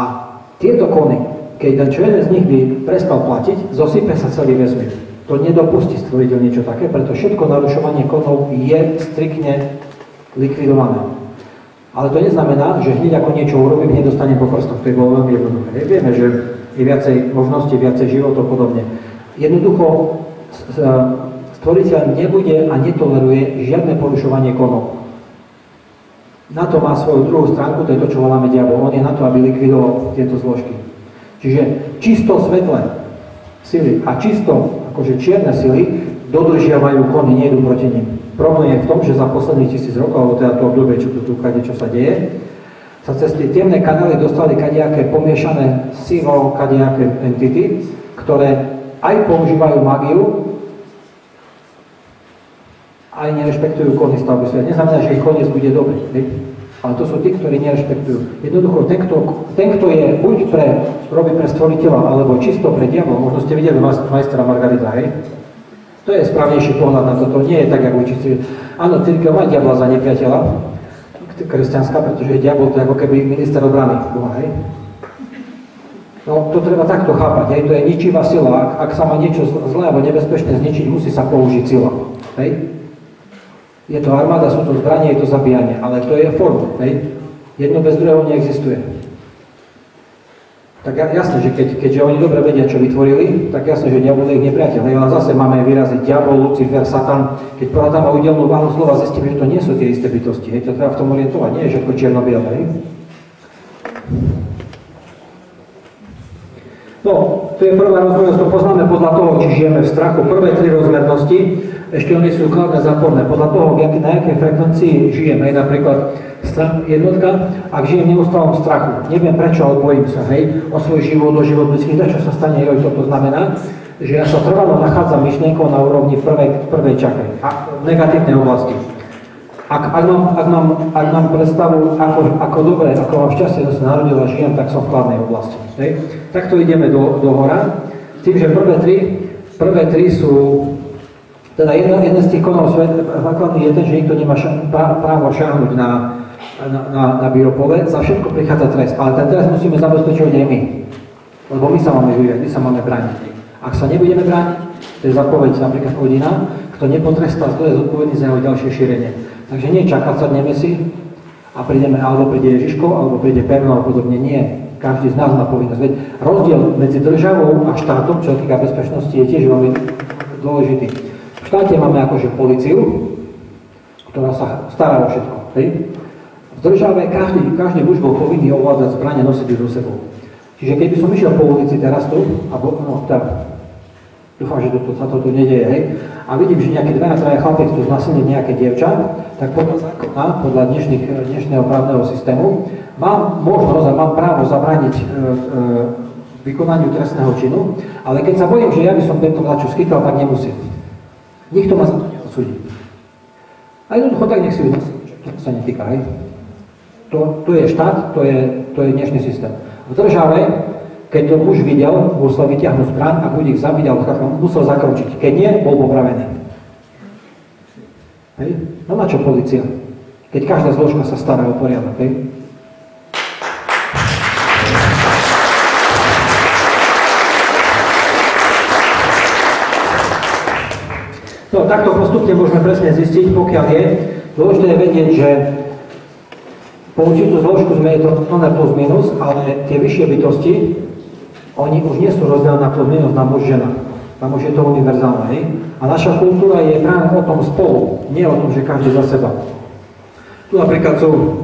tieto kony, keď čo jeden z nich by prestal platiť, zosype sa celý vesmír. To nedopustí stvoriteľ niečo také, preto všetko narušovanie konov je striktne likvidované. Ale to neznamená, že hneď ako niečo urobím, hneď dostane po prstoch, to je bolo veľmi jednoduché. Vieme, že je viacej možností, viacej životov a podobne. Jednoducho, Stvoriteľ nebude a netoleruje žiadne porušovanie konov. Na to má svoju druhú stránku, to je to, čo voláme diabol. On je na to, aby likvidoval tieto zložky. Čiže čisto svetlé sily a čisto, akože čierne sily, dodržiavajú kony, nejdú proti nim. Problém je v tom, že za posledných 1000 rokov, alebo teda to obdobie, čo tu kade, čo sa deje, sa cez tie temné kanály dostali kadejaké pomiešané sivo, kadejaké entity, ktoré aj používajú magiu, aj nerešpektujú kony stavby sveta. Neznamená, že ich koniec bude dobrý, ale to sú tí, ktorí nerešpektujú. Jednoducho, ten, kto je buď robí pre stvoriteľa, alebo čisto pre diabla, možno ste videli majstra Margarita, hej? To je správnejší pohľad na toto. Nie je tak, jak učiť si, že áno, církev má diabla za nepriateľa, kresťanská, pretože diabol to je ako keby minister obrany. No to treba takto chápať, hej, to je ničivá sila, ak sa má niečo zlé alebo nebezpečné zničiť, musí sa použiť sila, hej. Je to armáda, sú to zbranie, je to zabíjanie, ale to je forma, hej. Jedno bez druhého neexistuje. Tak jasné, že keďže oni dobre vedia, čo vytvorili, tak jasné, že diabol je ich nepriateľ, hej, ale zase máme vyraziť diabol, Lucifer, Satan, keď poradáme udelnú váhu slova, zistíme, že to nie sú tie isté bytosti, hej, to treba v tom orientovať, nie je všetko čierno-biele, hej. No, tu je prvá rozmernosť, to poznáme podľa toho, či žijeme v strachu. Prvé tri rozmernosti, ešte oni sú kladné záporné, podľa toho, na jakej frekvencii žijeme. Napríklad jednotka, ak žijem v neustálom strachu, neviem prečo, ale bojím sa, hej, o svoj život, o život blízkych, čo sa stane, joj, toto znamená, že ja sa trvalo nachádzam myšlienkou na úrovni prvej čakry, v negatívnej oblasti. Ak mám predstavu, ako dobre, ako mám šťastie, že sa narodil a žijem, tak som v kladnej oblasti. Hej. Takto ideme do hora, s tým, že prvé tri sú, teda jeden z tých konov základný je ten, že nikto nemá právo šahnuť na biopoved, za všetko prichádza trest, ale ten trest musíme zabezpečovať aj my, lebo my sa máme vyvíjať, my sa máme brániť. Ak sa nebudeme brániť, to je zapoveď napríklad Odina, kto nepotrestá, kto je zodpovedný za jeho ďalšie šírenie. Takže nie čakať, sadneme si a prídeme, alebo príde Ježiško, alebo príde Perno a podobne. Nie. Každý z nás má povinnosť. Veď rozdiel medzi državou a štátom, čo sa týka bezpečnosti, je tiež veľmi dôležitý. V štáte máme akože políciu, ktorá sa stará o všetko. Hej? V države každý muž bol povinný ovládať zbrane, nosiť ju do sebou. Čiže keby som išiel po ulici teraz tu, dúfam, že sa to tu nedeje, hej. A vidím, že nejaké dvaja chlapec chcú znásilniť nejaké dievča, tak podľa zákona, podľa dnešného právneho systému, mám možnosť a mám právo zabrániť vykonaniu trestného činu, ale keď sa bojím, že ja by som tento mladšiu skytal, tak nemusím. Nikto ma za to neodsúdi. A jednoducho tak nech si ju znásilniť, čo sa netýka, hej. To je štát, to je dnešný systém. V države, keď to muž videl, musel vyťahnuť zbraň a buď ich zabiť, ale musel zakročiť. Keď nie, bol popravený. Hej? No na čo polícia? Keď každá zložka sa stará o poriadok, hej? No takto postupne môžeme presne zistiť, pokiaľ je. Dôležité je vedieť, že po určitú zložku sme je to na plus minus, ale tie vyššie bytosti, oni už nie sú rozdelené na plus minus, na muž, žena. Na muž je to univerzálne, hej? A naša kultúra je práve o tom spolu, nie o tom, že každý za seba. Tu napríklad sú,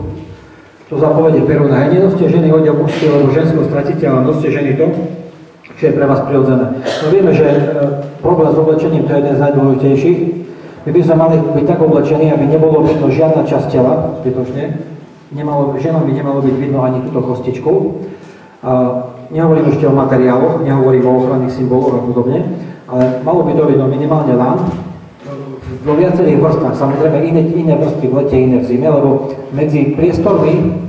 to zapovede Perúna, hej, nenoste ženy odev mužský, lebo ženskú stratíte, ale noste ženy to, čo je pre vás prirodzené. No vieme, že problém s oblečením to je jeden z najdôležitejších. My by sme mali byť tak oblečení, aby nebolo vidno žiadna časť tela, zbytočne. Ženom by nemalo byť vidno ani túto kostičku. Nehovorím ešte o materiáloch, nehovorím o ochranných symboloch a podobne, ale malo by to vidno minimálne lán, vo viacerých vrstách, samozrejme iné vrstvy v lete, iné v zime, lebo medzi priestormi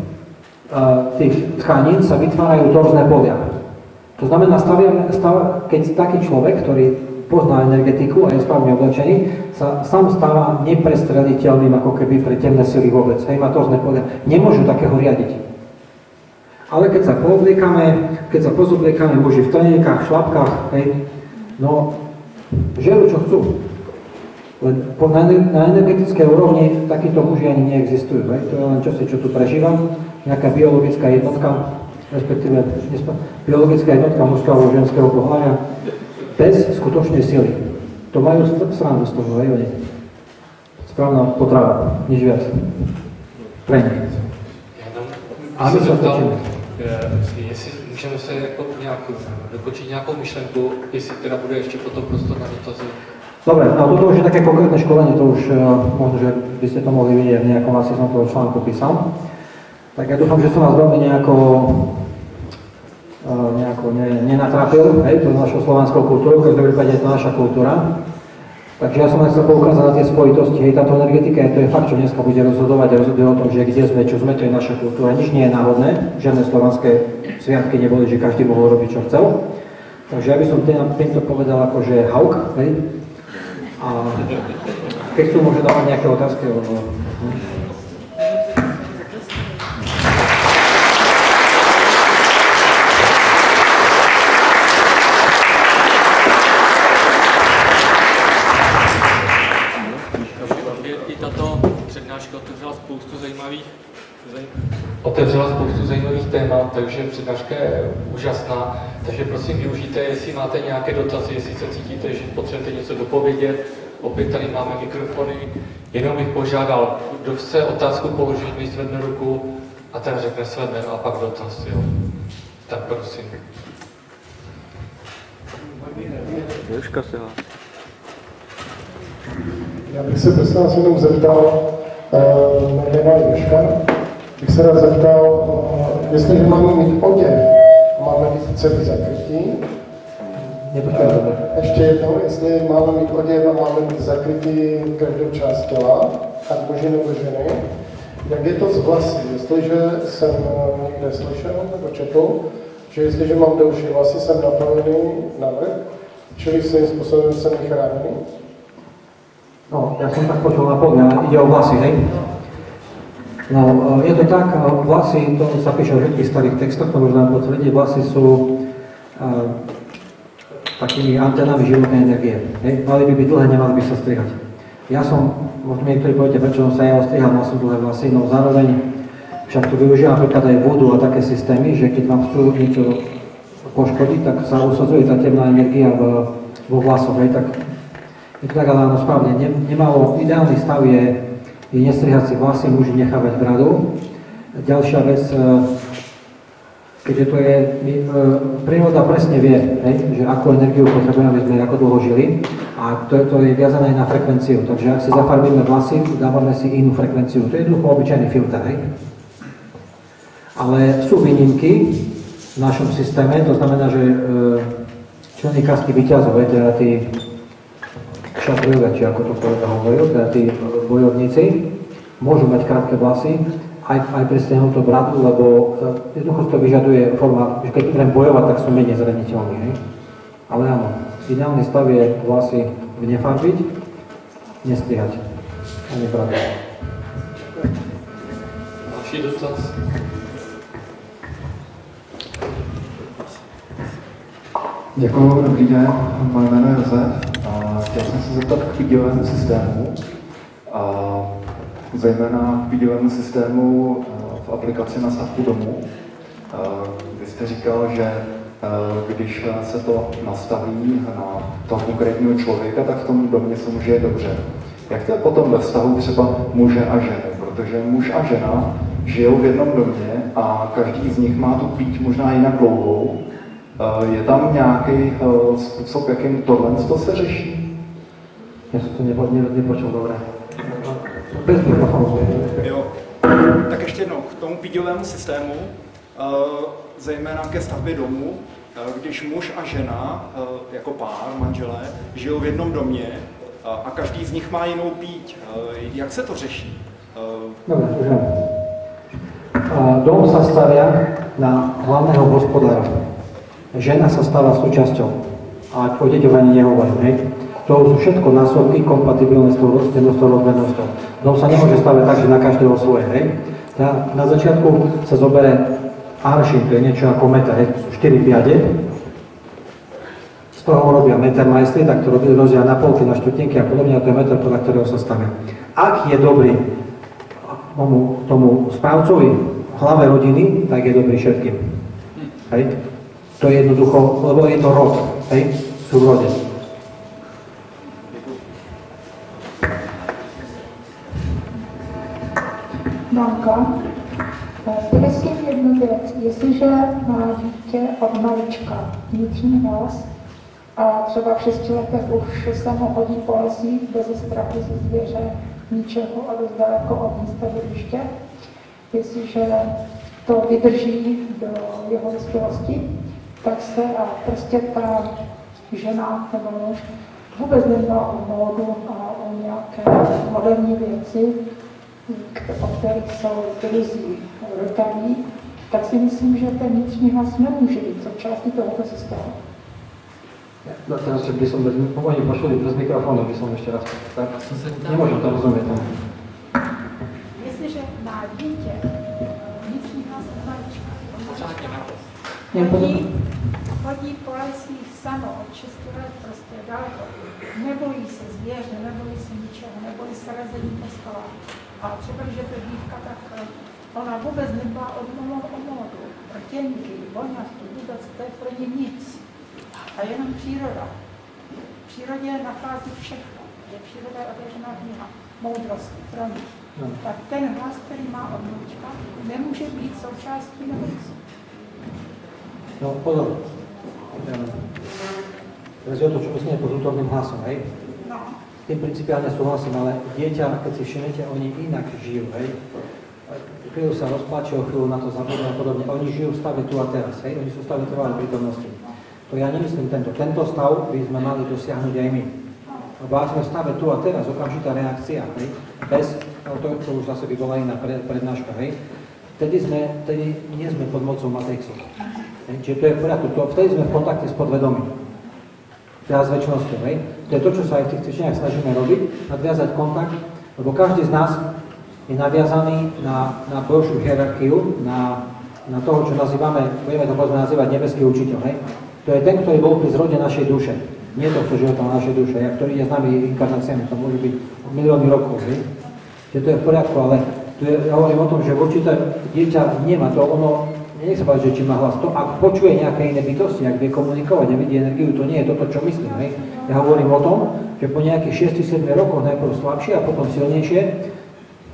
tých tkanín sa vytvárajú torzné polia. To znamená, keď taký človek, ktorý pozná energetiku a je správne oblečený, sa sám stáva neprestreliteľným ako keby pre temné sily vôbec. Hej, má torzné polia. Nemôžu takého riadiť. Ale keď sa pozobliekame, môže v trenienkách, šlapkách, hej, no, žerú, čo chcú. Len na energetickej úrovni takíto muži ani neexistujú, hej, to je len čosi, čo tu prežívam, nejaká biologická jednotka, respektíve biologická jednotka mužského alebo ženského pohľavia, bez skutočnej sily. To majú srandu z toho, hej, oni. Správna potrava, nič viac. Pre nich. A my sa točíme. Jestli můžeme se jako dokončit nějakou myšlenku, jestli teda bude ještě potom prostor na dotazy. Dobre, no toto už je také konkrétne školenie, to už možno, že by ste to mohli vidieť v nejakom, asi som toho článku písal. Tak ja dúfam, že som vás veľmi nejako nenatrapil, hej, to je našou slovanskou kultúrou, v každom prípade je to naša kultúra. Takže ja som len chcel poukázať na tie spojitosti, hej, táto energetika, to je fakt, čo dneska bude rozhodovať a rozhoduje o tom, že kde sme, čo sme, to je naša kultúra, nič nie je náhodné, žiadne slovanské sviatky neboli, že každý mohol robiť, čo chcel. Takže ja by som týmto povedal akože hauk, hej, A keď chcú, môžu dávať nejaké otázky. Otevřela spoustu zajímavých témat, takže přednáška je úžasná. Takže prosím využijte, jestli máte nějaké dotazy, jestli se cítíte, že potřebujete něco dopovědět. Opět tady máme mikrofony. Jenom bych požádal, kdo chce otázku položit, když zvedne ruku a ten řekne své jméno a pak dotaz. Jo. Tak prosím. Já bych se bez nás jenom zeptal, jméno Ježka, bych se rád zeptal, jestliže máme mít oděv, máme mít celý zakrytí. Ještě jednou, jestli máme mít oděv a máme mít zakrytí každou část těla, tak muži nebo ženy. Jak je to z vlasy? Jestliže jsem někde slyšel nebo četl, že jestliže mám delší vlasy, jsem napravený navrch, čili svým způsobem jsem vychráněný. No, ja som tak počul na podľa, ide o vlasy, hej? No, je to tak, vlasy, to sa píše o všetkých starých textoch, to možno potvrdiť, vlasy sú takými antenami životnej energie, hej? Mali by byť dlhé, nemali by sa strihať. Ja som, možno niektorí poviete, prečo som sa ja ostrihal, mal som dlhé vlasy, no zároveň však tu využívam napríklad aj vodu a také systémy, že keď vám chcú niečo poškodiť, tak sa usadzuje tá temná energia vo vlasoch, hej? Tak ale áno, správne, nemalo, ideálny stav je nestrihať si vlasy, muži nechávať bradu. Ďalšia vec, keďže to je, príroda presne vie, že akú energiu potrebujeme, aby sme ako dlho žili, a to je viazané aj na frekvenciu, takže ak si zafarbíme vlasy, dávame si inú frekvenciu, to je jednoducho obyčajný filter, hej. Ale sú výnimky v našom systéme, to znamená, že členy kasty výťazov, teda tí šatriovači, ako to kolega hovoril, teda tí bojovníci, môžu mať krátke vlasy, aj prestiahnutú bradu, lebo jednoducho to vyžaduje forma, že keď budem bojovať, tak som menej zraniteľný, hej. Ale áno, ideálny stav je vlasy nefarbiť, nestrihať a nebradu. Ďalší dotaz? Děkuji, dobrý den, moje jméno je Josef. Chtěl jsem se zeptat k výdělovému systému, zejména k výdělovému systému v aplikaci na stavbu domu. Vy jste říkal, že když se to nastaví na toho konkrétního člověka, tak v tom domě se může dobře. Jak to je potom ve vztahu třeba muže a ženy? Protože muž a žena žijou v jednom domě a každý z nich má tu píť možná jinak dlouhou. Je tam nějaký způsob, jakým tohle se řeší? Já jsem to nepočul, dobré. Bez mikrofonu. Jo. Tak ještě jednou, k tomu výdělovému systému, zejména ke stavbě domu, když muž a žena, jako pár, manželé, žijou v jednom domě a každý z nich má jinou píť. Jak se to řeší? Dobre, už jen. Dom sa stavia na hlavného hospodára. Žena sa stáva súčasťou, a o deťovaní nehovorím. To sú všetko násobky kompatibilné s tou rozmernosťou. Dom sa nemôže stavať tak, že na každého svoje. Na začiatku sa zoberie aršín, to je niečo ako meter, sú 4 piade. Z toho robia meter majstri, tak to rozdia na polky, na štvrtinky a podobne, a to je meter, podľa ktorého sa stavia. Ak je dobrý tomu správcovi hlave rodiny, tak je dobrý všetkým. To je jednoducho, lebo je to rod, hej, sú v rode. Mamka, vysvětlím jednu věc. Jestliže má dítě od malička vnitřní hlas a třeba v 6 letech už se mu hodí po lesích bez strachu ze zvěře, ničeho a dost daleko od místa bydliště, jestliže to vydrží do jeho dospělosti, tak se a prostě ta žena nebo muž vůbec neměla o módu a o nějaké moderní věci, o kterých jsou iluzí rotaví, tak si myslím, že ten vnitřní hlas nemůže být součástí tohoto systému. Teraz, že by som oni pošli bez mikrofónu, by som ešte raz tak. Nemôžem to rozumieť. Jestliže na dítě vnitřní hlas malička, chodí po lesích samo od 6 let, prostě daleko, nebojí se zvěře, nebojí se ničeho, nebojí se razení po skalách. A třeba, že to dívka, tak ona vůbec nebyla o módu, rtěnky, voňastu, vůbec, to je pro ně nic. A jenom příroda. V přírodě nachází všechno. Je příroda otevřená kniha moudrosti pro ní. Tak ten hlas, který má od mluvčka, nemůže být součástí novicu. No, pozor. Teraz je o to, čo myslím je pod vnútorným hlasom, hej? No. S tým principiálne súhlasím, ale dieťa, keď si všimnete, oni inak žijú, hej? Chvíľu sa rozpláčia, chvíľu na to zabudnú a podobne. Oni žijú v stave tu a teraz, hej? Oni sú v stave trvalej prítomnosti. To ja nemyslím tento. Tento stav by sme mali dosiahnuť aj my. Lebo ak sme v stave tu a teraz, okamžitá reakcia, hej? Bez, to už zase by bola iná prednáška, hej? Vtedy nie sme pod mocou matrixu. Čiže to je v poriadku. Vtedy sme v kontakte s podvedomím. Teda s väčšnosťou, hej? To je to, čo sa aj v tých cvičeniach snažíme robiť, nadviazať kontakt, lebo každý z nás je naviazaný na božšiu hierarchiu, na toho, čo nazývame, budeme to povedzme nazývať nebeský učiteľ, hej? To je ten, ktorý bol pri zrode našej duše. Nie to, kto žil tam našej duše, ktorý ide s nami inkarnáciami, to môže byť milióny rokov, hej? Čiže to je v poriadku, ale tu ja hovorím o tom, že určité dieťa nemá to, ono, nech sa povedať, že či má hlas, to ak počuje nejaké iné bytosti, ak vie komunikovať a vidí energiu, to nie je toto, čo myslím, hej? Ja hovorím o tom, že po nejakých 6-7 rokoch najprv slabšie a potom silnejšie,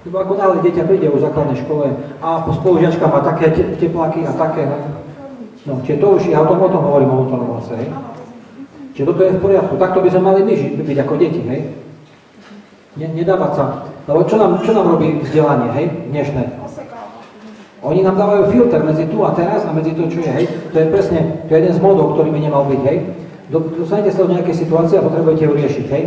lebo ako náhle dieťa príde v základnej škole a spolužiačka má také tepláky a také. No, čiže to už, ja o tom hovorím o autonómnom hlase, hej? Čiže toto je v poriadku, takto by sme mali my byť ako deti, hej? Nedávať sa, lebo čo nám robí vzdelanie, hej, dnešné? Oni nám dávajú filter medzi tu a teraz a medzi to, čo je, hej? To je presne, to je jeden z módov, ktorý by nemal byť, hej? Dostanete sa do nejakej situácie a potrebujete ju riešiť, hej?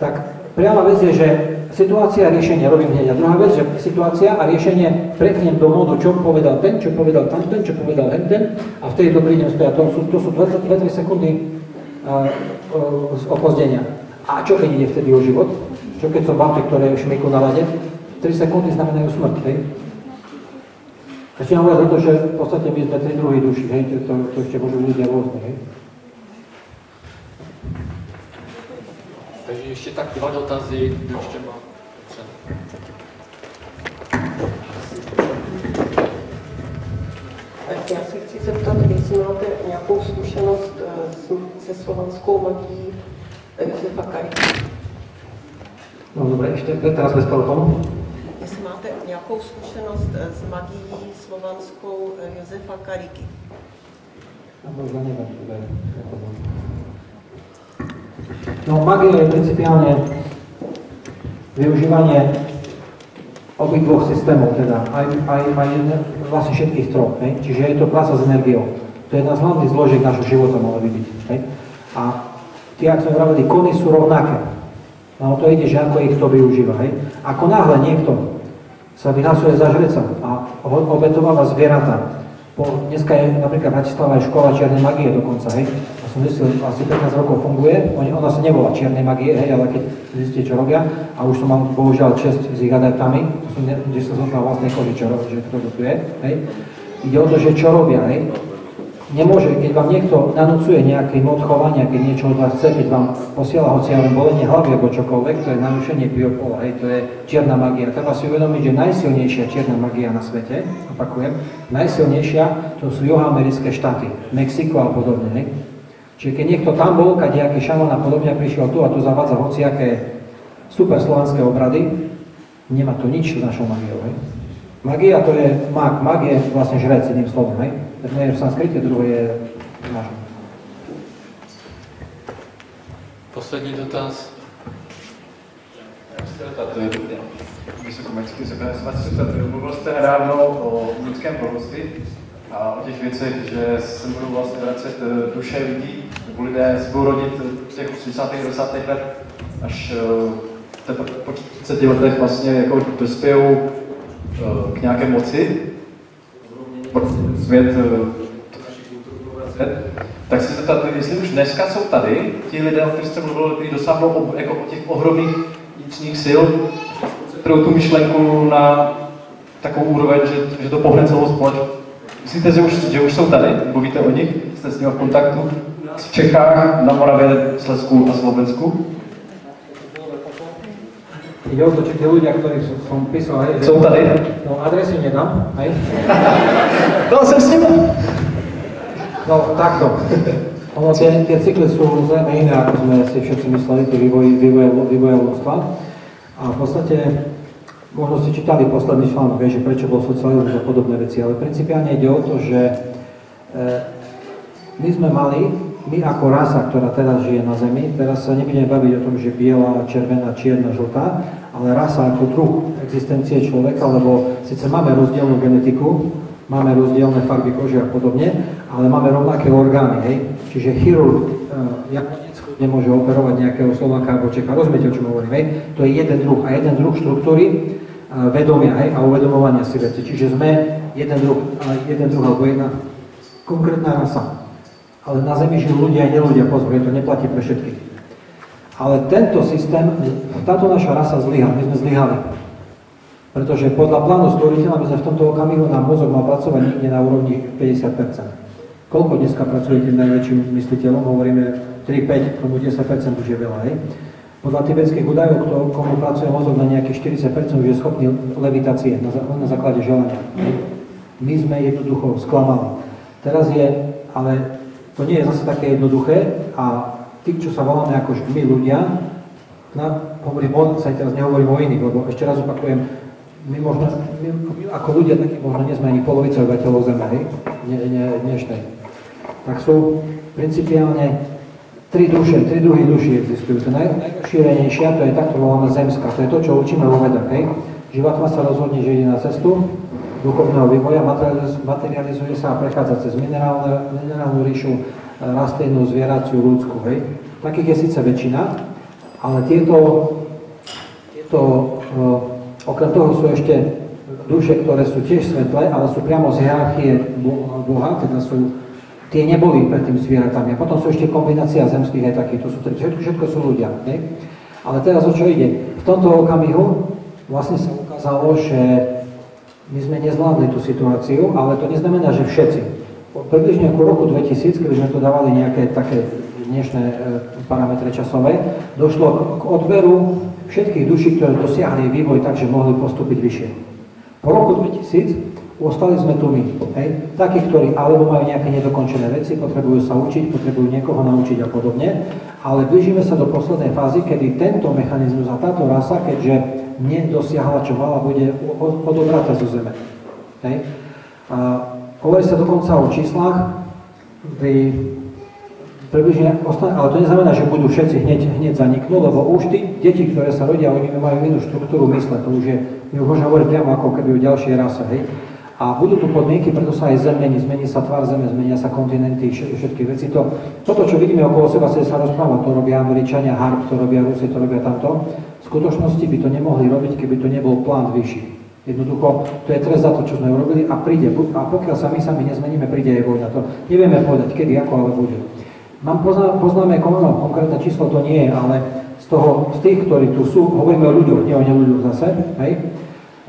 Tak priama vec je, že situácia a riešenie robím hneď. A druhá vec, že situácia a riešenie preknem do módu, čo povedal ten, čo povedal tamten, čo povedal henten a v tej dobre idem späť. To sú 2-3 sekundy z opozdenia. A čo keď ide vtedy o život? Čo keď som babke, ktoré je šmyku na lade? 3 sekundy znamenajú smrť, hej? Ešte nám hovorí o to, že v podstate my sme 3 druhé duši, hej? To ešte môžu ľudia rôzne, hej? Takže ještě tak 2 dotazy, ještě mám. Já se chci zeptat, jestli máte nějakou zkušenost se slovanskou magií Josefa Karika. No dobré, ještě teraz bez telefonu. Jestli máte nějakou zkušenost s magií slovanskou Josefa Kariky. No, magia je principiálne využívanie obidvoch systémov, teda aj vlastne všetkých troch, hej? Čiže je to práca s energiou. To je jedna z hlavných zložiek našho života, mohlo by byť, hej? A tie, ak sme vravili, kony sú rovnaké. No, to ide, že ako ich to využíva, hej? Ako náhle niekto sa vyhlasuje za žreca a obetováva zvieratá. Dneska je napríklad Bratislava je škola čiernej magie dokonca, hej? A som zistil, asi 15 rokov funguje, ona sa nevolá čiernej magie, hej, ale keď zistíte, čo robia, a už som mal bohužiaľ čest s ich adeptami, to som zoznal vlastnej koži, čo robí, že kto tu je, hej? Ide o to, že čo robia, hej? Nemôže, keď vám niekto nanúcuje nejaký mod chovania, keď niečo od vás chce, keď vám posiela hociaľ bolenie hlavy alebo čokoľvek, to je narušenie biopola, hej, to je čierna magia. Treba si uvedomiť, že najsilnejšia čierna magia na svete, opakujem, najsilnejšia to sú juhoamerické štáty, Mexiko a podobne, hej. Čiže keď niekto tam bol, keď nejaký šaman a podobne prišiel tu a tu zavádza hociaké super slovanské obrady, nemá to nič s našou magiou, hej. Magia to je mag, mag je vlastne žrec, iným slovom, hej. Jedno je v sanskrytě, druhé je v našem. Poslední dotaz. Já bych se mluvil jste nedávno o lidském proroctví a o těch věcech, že se budou vlastně vracet duše lidí, nebo lidé se budou rodit v těch 80. a 90. let, až po 30 letech vlastně jako dospějou k nějaké moci. Svět, tak se zeptat, jestli už dneska jsou tady ti lidé, o kterých jste mluvil, kteří dosáhnou jako těch ohromných vnitřních sil, kterou tu myšlenku na takovou úroveň, že to pohne celou společnost. Myslíte, že už jsou tady? Mluvíte o nich? Jste s nimi v kontaktu? V Čechách, na Moravě, Slezsku a Slovensku? Ide o to, či tí ľudia, ktorých som písal, hej, že... Sú tady? No, adresy nedám, hej. Dal som s ním. No, takto. Ono, tie cykly sú zrejme iné, ako sme si všetci mysleli, tie vývoje ľudstva. A v podstate, možno ste čítali posledný článok, vieš, že prečo bol socializmus a podobné veci, ale principiálne ide o to, že my sme mali... My ako rasa, ktorá teraz žije na Zemi, teraz sa nebudeme baviť o tom, že biela, červená, čierna, žltá, ale rasa ako druh existencie človeka, lebo síce máme rozdielnú genetiku, máme rozdielne farby kože a podobne, ale máme rovnaké orgány, hej? Čiže chirurg, Japonec nemôže operovať nejakého Slováka alebo Čeka, rozumiete, o čom hovorím, hej? To je jeden druh a jeden druh štruktúry, vedomia, hej? A uvedomovania si veci. Čiže sme jeden druh alebo jedna konkrétna rasa. Ale na Zemi žijú ľudia aj neľudia, pozor, to neplatí pre všetkých. Ale tento systém, táto naša rasa zlyhala, my sme zlyhali. Pretože podľa plánu stvoriteľa my sme v tomto okamihu, nám mozog mal pracovať niekde na úrovni 50%. Koľko dneska pracujete najväčším mysliteľom? Hovoríme 3-5, komu 10% už je veľa, hej? Podľa tibetských údajov, komu pracuje mozog na nejakých 40%, už je schopný levitácie na základe želania. My sme jednoducho sklamali. Teraz je, ale to nie je zase také jednoduché a tí, čo sa voláme ako my ľudia, hovorím o nás, aj teraz nehovorím o iných, lebo ešte raz opakujem, my ako ľudia takí možno nie sme ani polovica obyvateľov Zeme, hej, dnešnej. Tak sú principiálne tri druhy duši existujú. To najšírenejšia, to je tá, ktorú voláme zemská, to je to, čo učíme vo vedách, hej. Živatma sa rozhodne, že ide na cestu duchovného vývoja, materializuje sa a prechádza cez minerálnu ríšu, rastlinnú, zvieraciu, ľudskú, hej. Takých je síce väčšina, ale tieto okrem toho sú ešte duše, ktoré sú tiež svetlé, ale sú priamo z hierarchie Boha, teda sú, tie neboli pred tým zvieratami. A potom sú ešte kombinácia zemských aj takých, to sú všetko sú ľudia, hej. Ale teraz o čo ide? V tomto okamihu vlastne sa ukázalo, že my sme nezvládli tú situáciu, ale to neznamená, že všetci. Približne okolo roku 2000, keby sme to dávali nejaké také dnešné parametre časové, došlo k odberu všetkých duší, ktoré dosiahli vývoj tak, že mohli postúpiť vyššie. Po roku 2000 ostali sme tu my, hej? Takí, ktorí alebo majú nejaké nedokončené veci, potrebujú sa učiť, potrebujú niekoho naučiť a podobne, ale blížime sa do poslednej fázy, kedy tento mechanizmus a táto rasa, keďže nedosiahla, čo mala, bude odobratá zo Zeme. Hovorí sa dokonca o číslach, ale to neznamená, že budú všetci hneď zaniknú, lebo už tí deti, ktoré sa rodia, oni majú inú štruktúru mysle, to už je, my už môžeme hovoriť priamo ako keby o ďalšej rase, hej. A budú tu podmienky, preto sa aj Zem mení, zmení sa tvár Zeme, zmenia sa kontinenty, všetky veci. Toto, čo vidíme okolo seba, sa rozpráva, to robia Američania, HARP, to robia Rusi, to robia tamto. V skutočnosti by to nemohli robiť, keby to nebol plán vyšší. Jednoducho, to je trest za to, čo sme urobili a príde. A pokiaľ sa my sami nezmeníme, príde aj vojna. To nevieme povedať, kedy, ako, ale bude. Poznáme konkrétne číslo, to nie je, ale z tých, ktorí tu sú, hovoríme o ľuďoch, nie o neľuďoch zase, hej.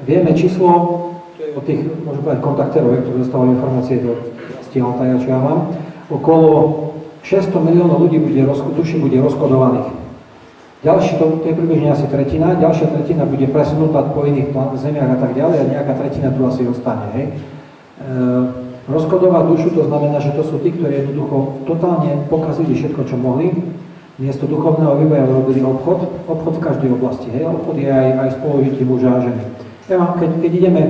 Vieme číslo od tých, môžem povedať, kontaktérov, ktorí dostávajú informácie do stihaltaja, čo ja mám, okolo 600 miliónov ľudí bude rozkodovaných. Ďalší, to je približne asi tretina, ďalšia tretina bude presunutá po iných zemiach a tak ďalej a nejaká tretina tu asi ostane, hej. Rozkodovať dušu, to znamená, že to sú tí, ktorí jednoducho totálne pokazili všetko, čo mohli. Miesto duchovného vývoja robili obchod v každej oblasti, hej. Obchod je aj spolužití muža a ženy. Keď ideme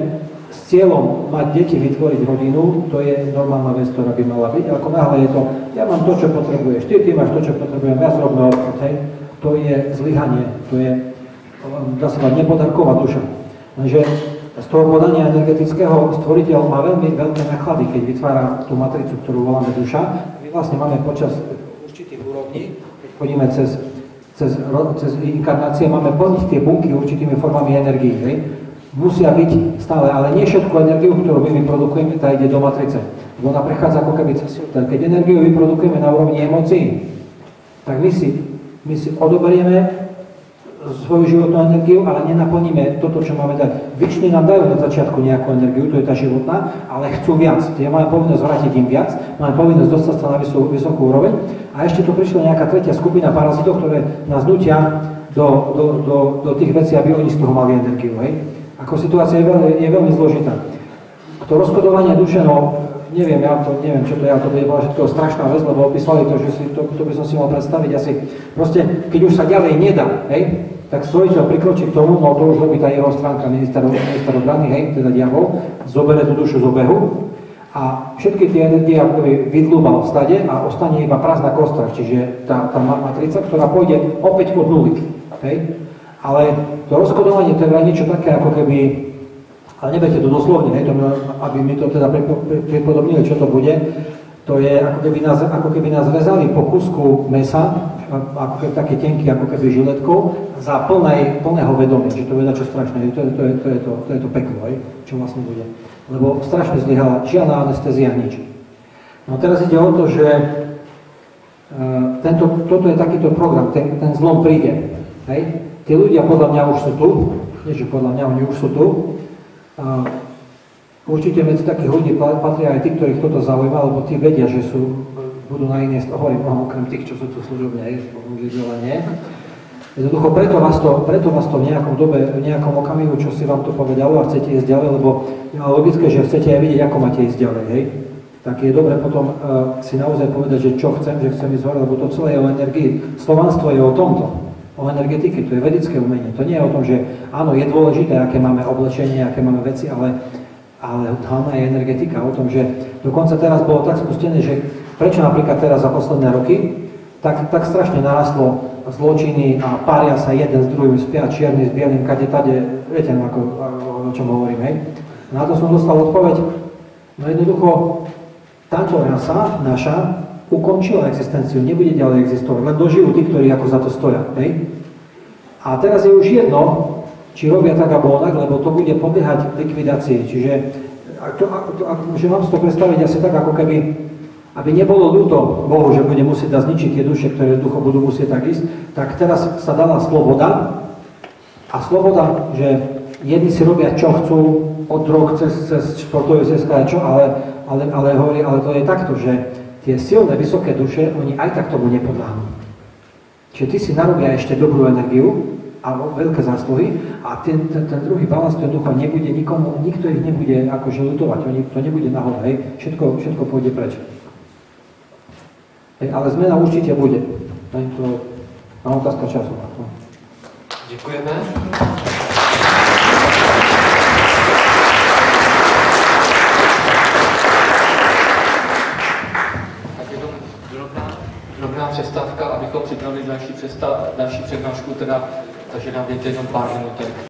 s cieľom mať deti, vytvoriť rodinu, to je normálna vec, ktorá by mala byť. Ako náhle je to, ja mám to, čo potrebuješ, ty máš to, čo potrebujem, ja zrobím obchod, hej. To je zlyhanie, to je, dá sa mať, nepodarková duša. Takže z toho podania energetického stvoriteľ má veľmi veľké náklady, keď vytvára tú matricu, ktorú voláme duša. My vlastne máme počas určitých úrovní, keď chodíme cez inkarnácie, máme plniť tie bunky určitými formami energií, hej. Musia byť stále, ale nie všetku energiu, ktorú my vyprodukujeme, tá ide do matrice. V Ona prechádza ako keby cez filter. Keď energiu vyprodukujeme na úrovni emócií, tak my si odoberieme svoju životnú energiu, ale nenaplníme toto, čo máme dať. Vyšli nám dajú na začiatku nejakú energiu, to je tá životná, ale chcú viac. Ja máme povinnosť vrátiť im viac, máme povinnosť dostať sa na vysokú úroveň. A ešte tu prišla nejaká tretia skupina parazitov, ktoré nás nutia do tých vecí, aby oni z toho mali energiu. Hej? Ako situácia je veľmi zložitá. To rozkodovanie dušenou, neviem, čo to je, ale to by bola všetko strašná vec, lebo opísali to, že si to by som si mal predstaviť asi. Proste, keď už sa ďalej nedá, hej, tak stvoriteľ prikročí k tomu, no to už robí tá jeho stránka minister obrany, hej, teda diabol, zoberie tú dušu z obehu a všetky tie energie vydlúbal v stade a ostane iba prázdna kostra, čiže tá matrica, ktorá pôjde opäť od nuly, hej. Ale to rozkodovanie to je niečo také, ako keby. Ale neberte to doslovne, hej, aby mi to teda pripodobnili, čo to bude. To je, ako keby nás rezali po kúsku mesa, ako keby také tenké, ako keby žiletkou, za plného vedomia, že to je niečo strašné, to je to peklo, hej, čo vlastne bude. Lebo strašne zlyhala žiadna anestézia, nič. No teraz ide o to, že toto je takýto program, ten zlom príde, hej. Tí ľudia podľa mňa už sú tu, určite medzi takých ľudí patria aj tí, ktorých toto zaujíma, lebo tí vedia, že budú na inej strane, okrem tých, čo sú tu služobne, nie. Jednoducho, preto vás to v nejakom dobe, v nejakom okamihu, čo si vám to povedalo a chcete ísť ďalej, lebo je logické, že chcete aj vidieť, ako máte ísť ďalej, hej. Tak je dobre potom si naozaj povedať, že čo chcem, že chcem ísť hore, lebo to celé je o energii. Slovanstvo je o tomto. O energetiky, to je vedecké umenie. To nie je o tom, že áno, je dôležité, aké máme oblečenie, aké máme veci, ale hlavná je energetika. O tom, že dokonca teraz bolo tak spustené, že prečo napríklad teraz za posledné roky tak strašne narastlo zločiny a pária sa jeden s druhým, spia čierny s bielým, kade-tade, viete, o čom hovorím, hej? Na to som dostal odpoveď. No jednoducho, táto rasa naša ukončila existenciu, nebude ďalej existovať, len dožijú tí, ktorí ako za to stoja, hej? A teraz je už jedno, či robia tak alebo onak, lebo to bude podliehať likvidácii, čiže že mám si to predstaviť asi tak, ako keby, aby nebolo ľúto Bohu, že bude musieť zničiť tie duše, ktoré ducho budú musieť tak ísť, tak teraz sa dala sloboda, a sloboda, že jedni si robia, čo chcú, od drog, cez športové zeská, čo, ale hovorí, ale to je takto, že tie silné, vysoké duše, oni aj tak tomu nepodláhnú. Čiže ty si narobia ešte dobrú energiu a veľké zásluhy a ten druhý balans toho ducha nebude nikomu, nikto ich nebude akože ľutovať, to nebude náhoda, hej, všetko pôjde preč. Hej, ale zmena určite bude. Hej, to je otázka času. Ďakujeme. Přestávka, abychom připravili další přednášku, takže nám dejte jenom pár minutek.